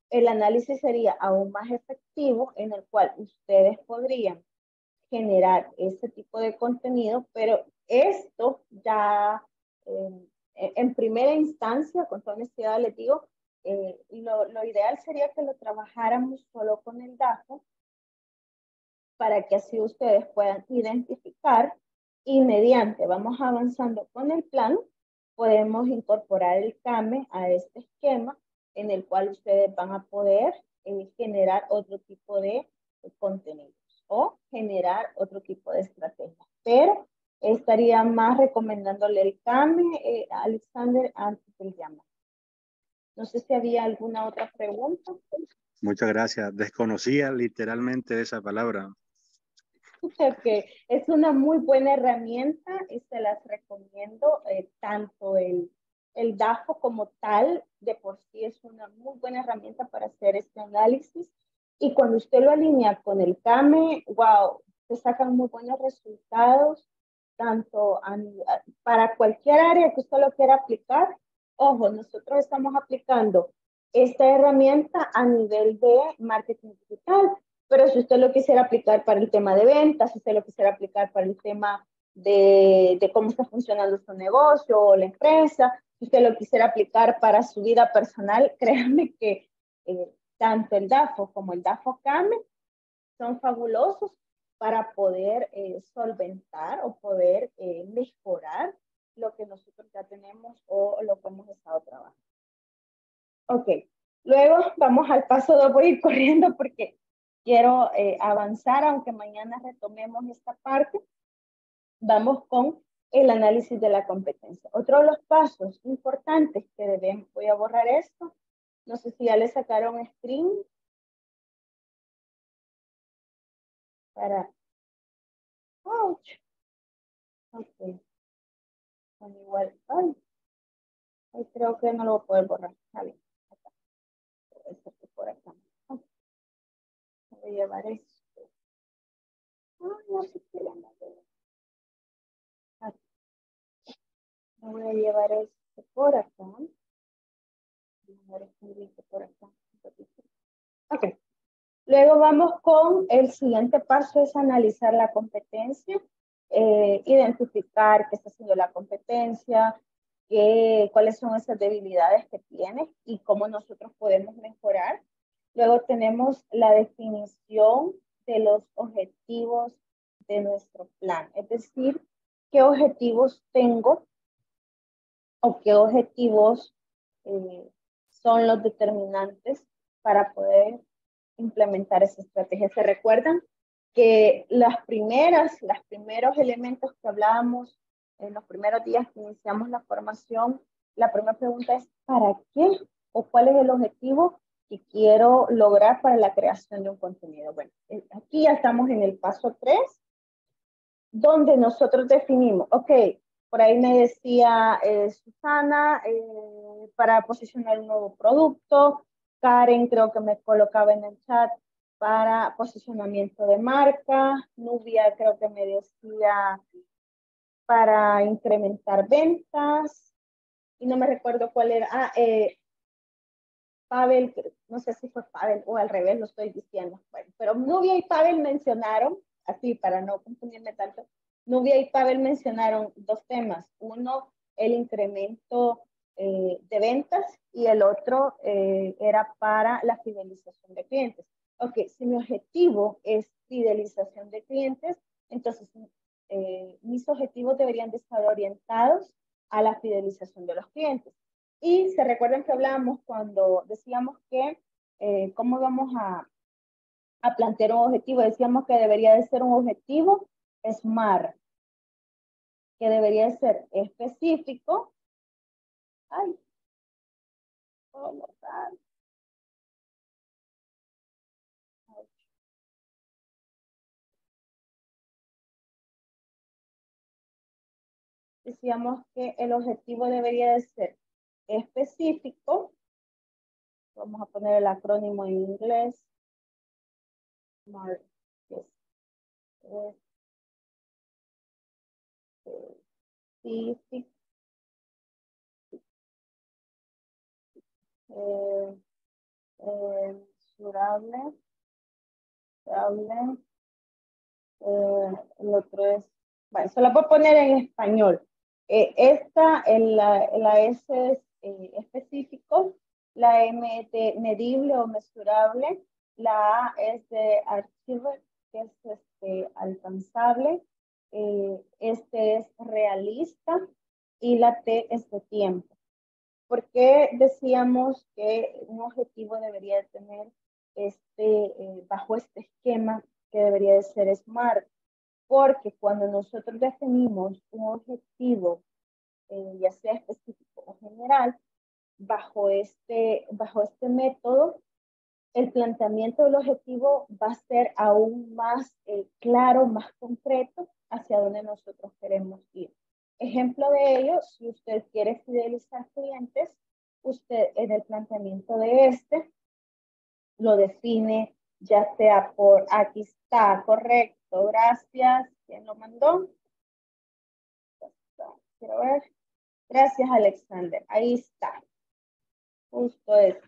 el análisis sería aún más efectivo, en el cual ustedes podrían generar este tipo de contenido, pero esto ya en primera instancia, con toda honestidad les digo, lo ideal sería que lo trabajáramos solo con el DAFO para que así ustedes puedan identificar y mediante vamos avanzando con el plan, podemos incorporar el CAME a este esquema en el cual ustedes van a poder generar otro tipo de contenidos o generar otro tipo de estrategias. Pero estaría más recomendándole el CAME, Alexander, antes del llamado. No sé si había alguna otra pregunta. Muchas gracias. Desconocía literalmente esa palabra. Okay. Es una muy buena herramienta y se las recomiendo. Tanto el DAFO como tal, de por sí es una muy buena herramienta para hacer este análisis. Y cuando usted lo alinea con el CAME, wow, se sacan muy buenos resultados, tanto para cualquier área que usted lo quiera aplicar. Ojo, nosotros estamos aplicando esta herramienta a nivel de marketing digital, pero si usted lo quisiera aplicar para el tema de ventas, si usted lo quisiera aplicar para el tema de cómo está funcionando su negocio o la empresa, si usted lo quisiera aplicar para su vida personal, créanme que tanto el DAFO como el DAFO CAME son fabulosos para poder solventar o poder mejorar lo que nosotros ya tenemos o lo que hemos estado trabajando. Ok, luego vamos al paso 2, voy a ir corriendo porque quiero avanzar, aunque mañana retomemos esta parte. Vamos con el análisis de la competencia. Otro de los pasos importantes que debemos, voy a borrar esto, no sé si ya le sacaron screen para... Ouch. Ok. Igual, ay, creo que no lo voy a poder borrar. Vale, acá. Por acá. Voy a llevar esto. Ay, no sé qué la madera. Aquí. Me voy a llevar esto por acá. Ok. Luego vamos con el siguiente paso, es analizar la competencia. Identificar qué está haciendo la competencia, cuáles son esas debilidades que tiene y cómo nosotros podemos mejorar. Luego tenemos la definición de los objetivos de nuestro plan, es decir, qué objetivos tengo o qué objetivos son los determinantes para poder implementar esa estrategia. ¿Se recuerdan? Que los primeros elementos que hablábamos en los primeros días que iniciamos la formación, la primera pregunta es ¿para qué? ¿O cuál es el objetivo que quiero lograr para la creación de un contenido? Bueno, aquí ya estamos en el paso 3, donde nosotros definimos, ok, por ahí me decía Susana, para posicionar un nuevo producto, Karen creo que me colocaba en el chat, para posicionamiento de marca, Nubia creo que me decía para incrementar ventas, y no me recuerdo cuál era, Pavel, no sé si fue Pavel o al revés lo estoy diciendo, bueno, pero Nubia y Pavel mencionaron, así para no confundirme tanto, Nubia y Pavel mencionaron dos temas, uno el incremento de ventas y el otro era para la fidelización de clientes. Ok, si mi objetivo es fidelización de clientes, entonces mis objetivos deberían de estar orientados a la fidelización de los clientes. Y se recuerdan que hablábamos cuando decíamos que cómo vamos a plantear un objetivo, decíamos que debería de ser un objetivo SMART, que debería de ser específico, decíamos que el objetivo debería de ser específico, vamos a poner el acrónimo en inglés, SMART, mesurable, el otro es, bueno, se la puedo poner en español. La S es específico, la M es de medible o mesurable, la A es de achievable, que es alcanzable, este es realista y la T es de tiempo. ¿Por qué decíamos que un objetivo debería tener bajo este esquema que debería de ser SMART? Porque cuando nosotros definimos un objetivo, ya sea específico o general, bajo este método, el planteamiento del objetivo va a ser aún más claro, más concreto, hacia dónde nosotros queremos ir. Ejemplo de ello, si usted quiere fidelizar clientes, usted en el planteamiento de lo define, ya sea por aquí está, correcto, gracias, ¿quién lo mandó? Quiero ver. Gracias, Alexander, ahí está. Justo eso.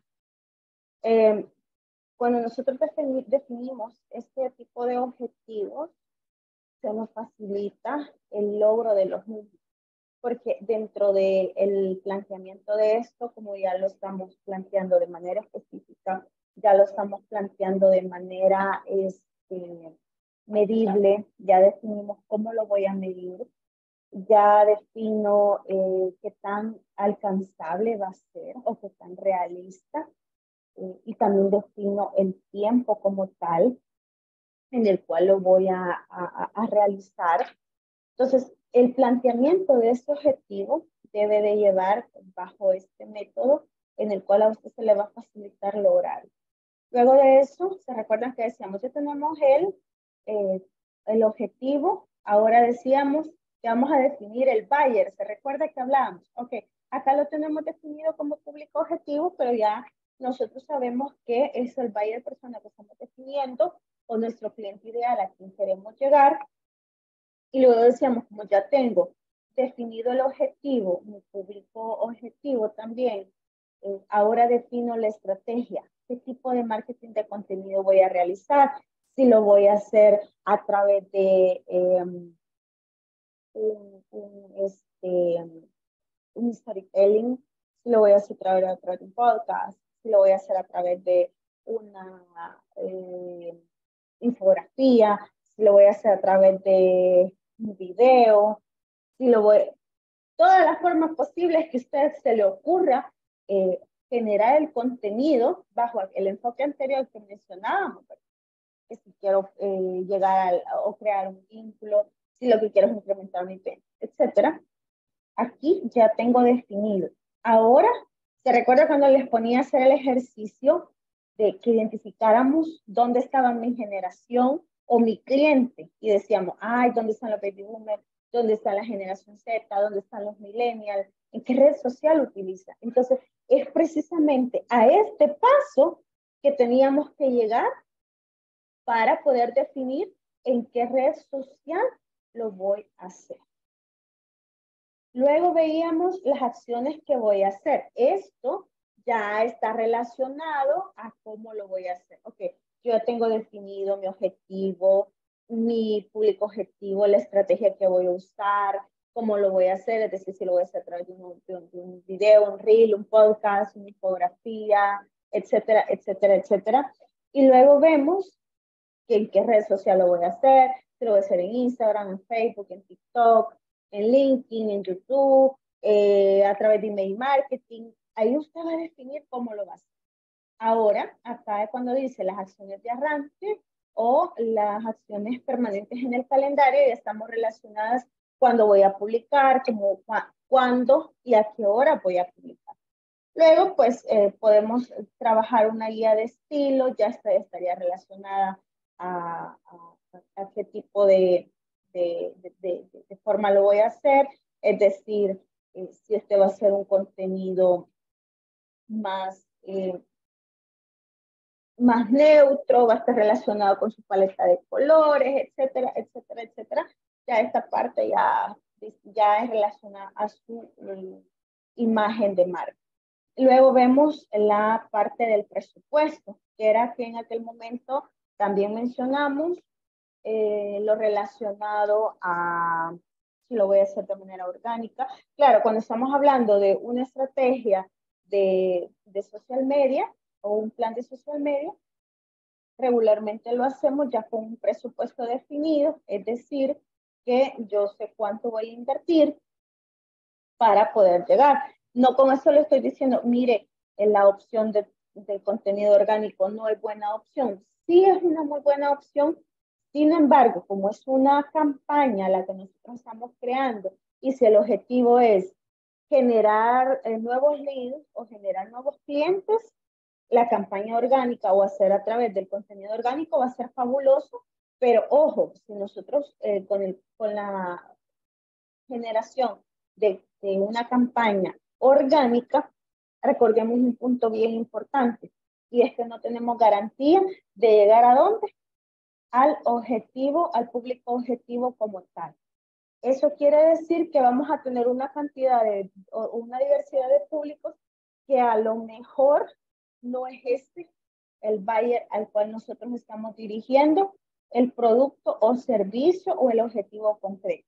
Cuando nosotros definimos este tipo de objetivos, se nos facilita el logro de los mismos, porque dentro del planteamiento de esto, como ya lo estamos planteando de manera específica, ya lo estamos planteando de manera medible, ya definimos cómo lo voy a medir, ya defino qué tan alcanzable va a ser o qué tan realista, y también defino el tiempo como tal en el cual lo voy a realizar. Entonces, el planteamiento de este objetivo debe de llevar bajo este método en el cual a usted se le va a facilitar lograrlo. Luego de eso, se recuerdan que decíamos, ya tenemos el objetivo, ahora decíamos que vamos a definir el buyer, ¿se recuerda que hablábamos? Ok, acá lo tenemos definido como público objetivo, pero ya nosotros sabemos que es el buyer persona que estamos definiendo, o nuestro cliente ideal a quien queremos llegar. Y luego decíamos, como ya tengo definido el objetivo, mi público objetivo también, ahora defino la estrategia, qué tipo de marketing de contenido voy a realizar, si lo voy a hacer a través de un storytelling, si lo voy a hacer a través de un podcast, si lo voy a hacer a través de una infografía, si lo voy a hacer a través de un video, todas las formas posibles que a usted se le ocurra generar el contenido bajo el enfoque anterior que mencionábamos, que si quiero llegar o crear un vínculo, si lo que quiero es incrementar mi venta, etc. Aquí ya tengo definido. Ahora, ¿se recuerda cuando les ponía a hacer el ejercicio de que identificáramos dónde estaba mi generación o mi cliente? Y decíamos, ay, ¿dónde están los baby boomers? ¿Dónde está la generación Z? ¿Dónde están los millennials? ¿En qué red social utiliza? Entonces, es precisamente a este paso que teníamos que llegar para poder definir en qué red social lo voy a hacer. Luego veíamos las acciones que voy a hacer. Esto ya está relacionado a cómo lo voy a hacer. Ok, yo ya tengo definido mi objetivo, mi público objetivo, la estrategia que voy a usar, cómo lo voy a hacer, es decir, si lo voy a hacer a través de un video, un reel, un podcast, una infografía, etcétera, etcétera, etcétera. Y luego vemos que en qué red social lo voy a hacer, te lo voy a hacer en Instagram, en Facebook, en TikTok, en LinkedIn, en YouTube, a través de email marketing. Ahí usted va a definir cómo lo va a hacer. Ahora, acá es cuando dice las acciones de arranque o las acciones permanentes en el calendario, ya estamos relacionadas cuándo voy a publicar, como cuándo y a qué hora voy a publicar. Luego, pues, podemos trabajar una guía de estilo, ya estaría relacionada a qué tipo de forma lo voy a hacer, es decir, si este va a ser un contenido más, más neutro, va a estar relacionado con su paleta de colores, etcétera, etcétera, etcétera. Ya esta parte ya es relacionada a su imagen de marca. Luego vemos la parte del presupuesto, que era que en aquel momento también mencionamos lo relacionado a, si lo voy a hacer de manera orgánica. Claro, cuando estamos hablando de una estrategia de social media o un plan de social media, regularmente lo hacemos ya con un presupuesto definido, es decir, que yo sé cuánto voy a invertir para poder llegar. No con eso le estoy diciendo, mire, la opción de contenido orgánico no es buena opción. Sí es una muy buena opción, sin embargo, como es una campaña la que nosotros estamos creando y si el objetivo es generar nuevos leads o generar nuevos clientes, la campaña orgánica o hacer a través del contenido orgánico va a ser fabuloso. Pero ojo, si nosotros con la generación de una campaña orgánica, recordemos un punto bien importante, y es que no tenemos garantía de llegar a dónde, al objetivo, al público objetivo como tal. Eso quiere decir que vamos a tener una cantidad o una diversidad de públicos que a lo mejor no es el buyer al cual nosotros estamos dirigiendo el producto o servicio o el objetivo concreto.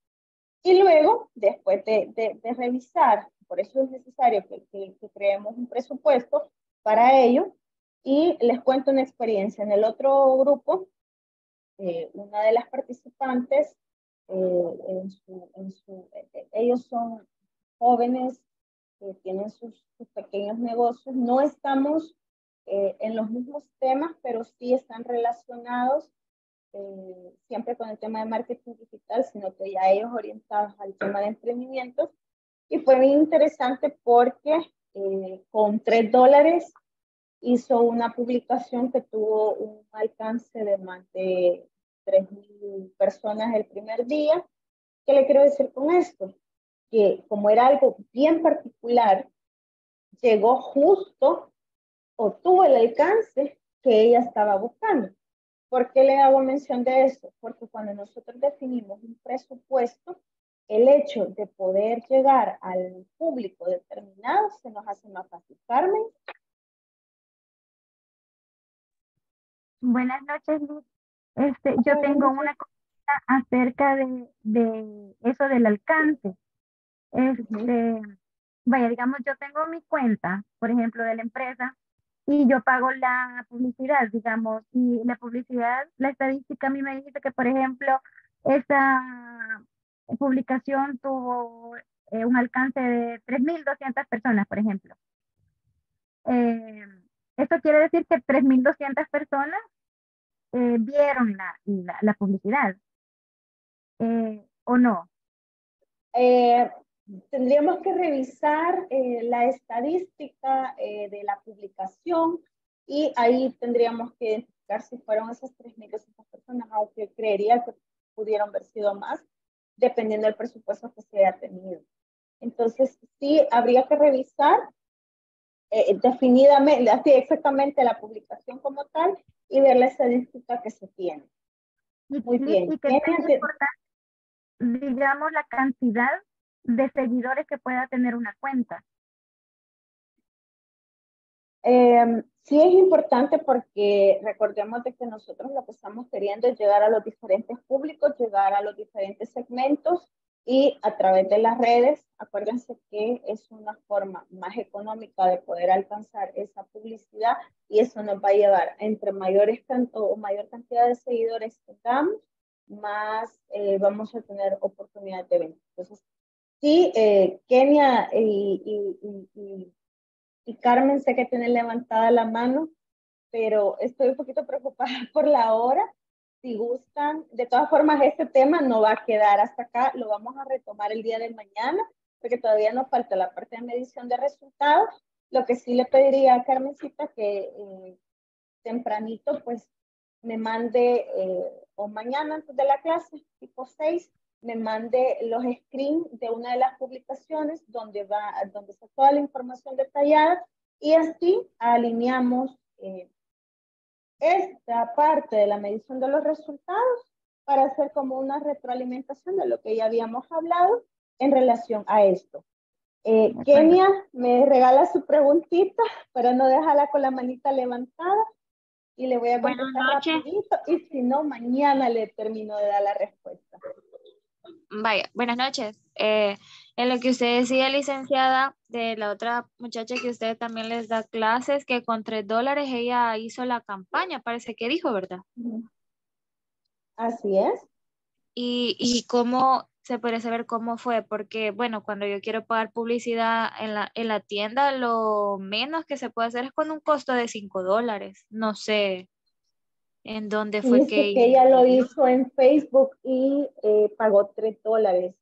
Y luego, después de revisar, por eso es necesario que creemos un presupuesto para ello, y les cuento una experiencia. En el otro grupo, una de las participantes, ellos son jóvenes, tienen sus pequeños negocios, no estamos en los mismos temas, pero sí están relacionados siempre con el tema de marketing digital, sino que ya ellos orientados al tema de emprendimientos. Y fue muy interesante porque con $3 hizo una publicación que tuvo un alcance de más de 3,000 personas el primer día. ¿Qué le quiero decir con esto? Que como era algo bien particular, llegó justo o tuvo el alcance que ella estaba buscando. ¿Por qué le hago mención de eso? Porque cuando nosotros definimos un presupuesto, el hecho de poder llegar al público determinado se nos hace más fácil. Carmen. Buenas noches, Luz. Yo tengo una consulta acerca de eso del alcance. Vaya, digamos, yo tengo mi cuenta, por ejemplo, de la empresa, y yo pago la publicidad, digamos, y la publicidad, la estadística a mí me dice que, por ejemplo, esa publicación tuvo un alcance de 3,200 personas, por ejemplo. Esto quiere decir que 3,200 personas vieron la publicidad, ¿o no? Tendríamos que revisar la estadística de la publicación y ahí tendríamos que identificar si fueron esas 3,200 personas, aunque creería que pudieron haber sido más, dependiendo del presupuesto que se haya tenido. Entonces, sí, habría que revisar definidamente, así exactamente la publicación como tal y ver la estadística que se tiene. Muy bien. Y que es importante, digamos, la cantidad de seguidores que pueda tener una cuenta. Sí es importante porque recordemos de que nosotros lo que estamos queriendo es llegar a los diferentes públicos, llegar a los diferentes segmentos y a través de las redes, acuérdense que es una forma más económica de poder alcanzar esa publicidad y eso nos va a llevar entre mayores o mayor cantidad de seguidores que tengamos, más vamos a tener oportunidad de venta. Entonces, sí, Kenia y Carmen sé que tienen levantada la mano, pero estoy un poquito preocupada por la hora. Si gustan, de todas formas, este tema no va a quedar hasta acá, lo vamos a retomar el día de mañana, porque todavía nos falta la parte de medición de resultados. Lo que sí le pediría a Carmencita que tempranito, pues, me mande, o mañana antes de la clase, tipo 6, me mande los screens de una de las publicaciones donde está toda la información detallada, y así alineamos esta parte de la medición de los resultados para hacer como una retroalimentación de lo que ya habíamos hablado en relación a esto. Kenia me regala su preguntita para no dejarla con la manita levantada y le voy a contestar rapidito, y si no, mañana le termino de dar la respuesta. Vaya, buenas noches. En lo que usted decía, licenciada, de la otra muchacha que usted también les da clases, que con $3 ella hizo la campaña, parece que dijo, ¿verdad? Así es. Y cómo se puede saber cómo fue, porque bueno, cuando yo quiero pagar publicidad en la tienda, lo menos que se puede hacer es con un costo de $5. No sé en dónde fue que ella lo hizo en Facebook y pagó $3.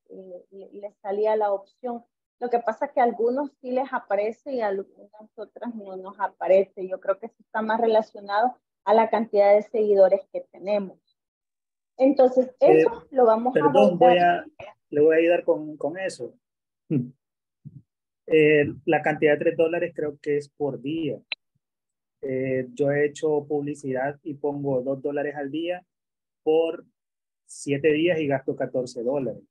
Les salía la opción. Lo que pasa es que a algunos sí les aparece y a algunas otras no nos aparece. Yo creo que eso está más relacionado a la cantidad de seguidores que tenemos. Entonces, eso lo vamos a abordar. Le voy a ayudar con eso. La cantidad de $3 creo que es por día. Yo he hecho publicidad y pongo $2 al día por 7 días y gasto $14.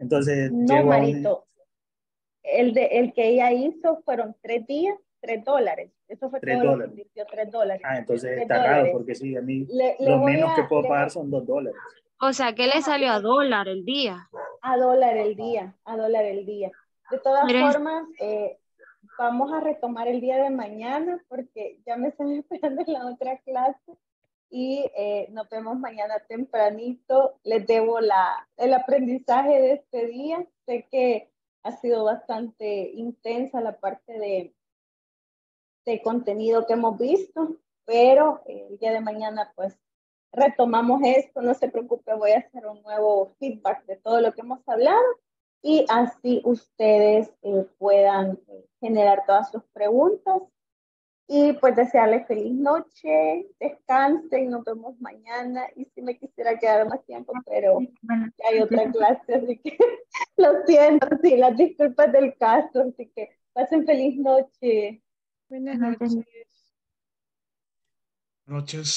Entonces, no, Marito. El que ella hizo fueron 3 días, $3. Eso fue $3. $3. Ah, entonces está raro porque sí, a mí lo menos que puedo pagar son $2. O sea, ¿qué le salió a $1 el día? A $1 el día, a $1 el día. De todas formas, vamos a retomar el día de mañana porque ya me están esperando en la otra clase y nos vemos mañana tempranito. Les debo el aprendizaje de este día. Sé que ha sido bastante intensa la parte de contenido que hemos visto, pero el día de mañana pues retomamos esto. No se preocupe, voy a hacer un nuevo feedback de todo lo que hemos hablado y así ustedes puedan generar todas sus preguntas y pues desearles feliz noche, descansen, nos vemos mañana y si me quisiera quedar más tiempo, pero ya hay otra clase, así que lo siento, sí, las disculpas del caso, así que pasen feliz noche. Buenas noches.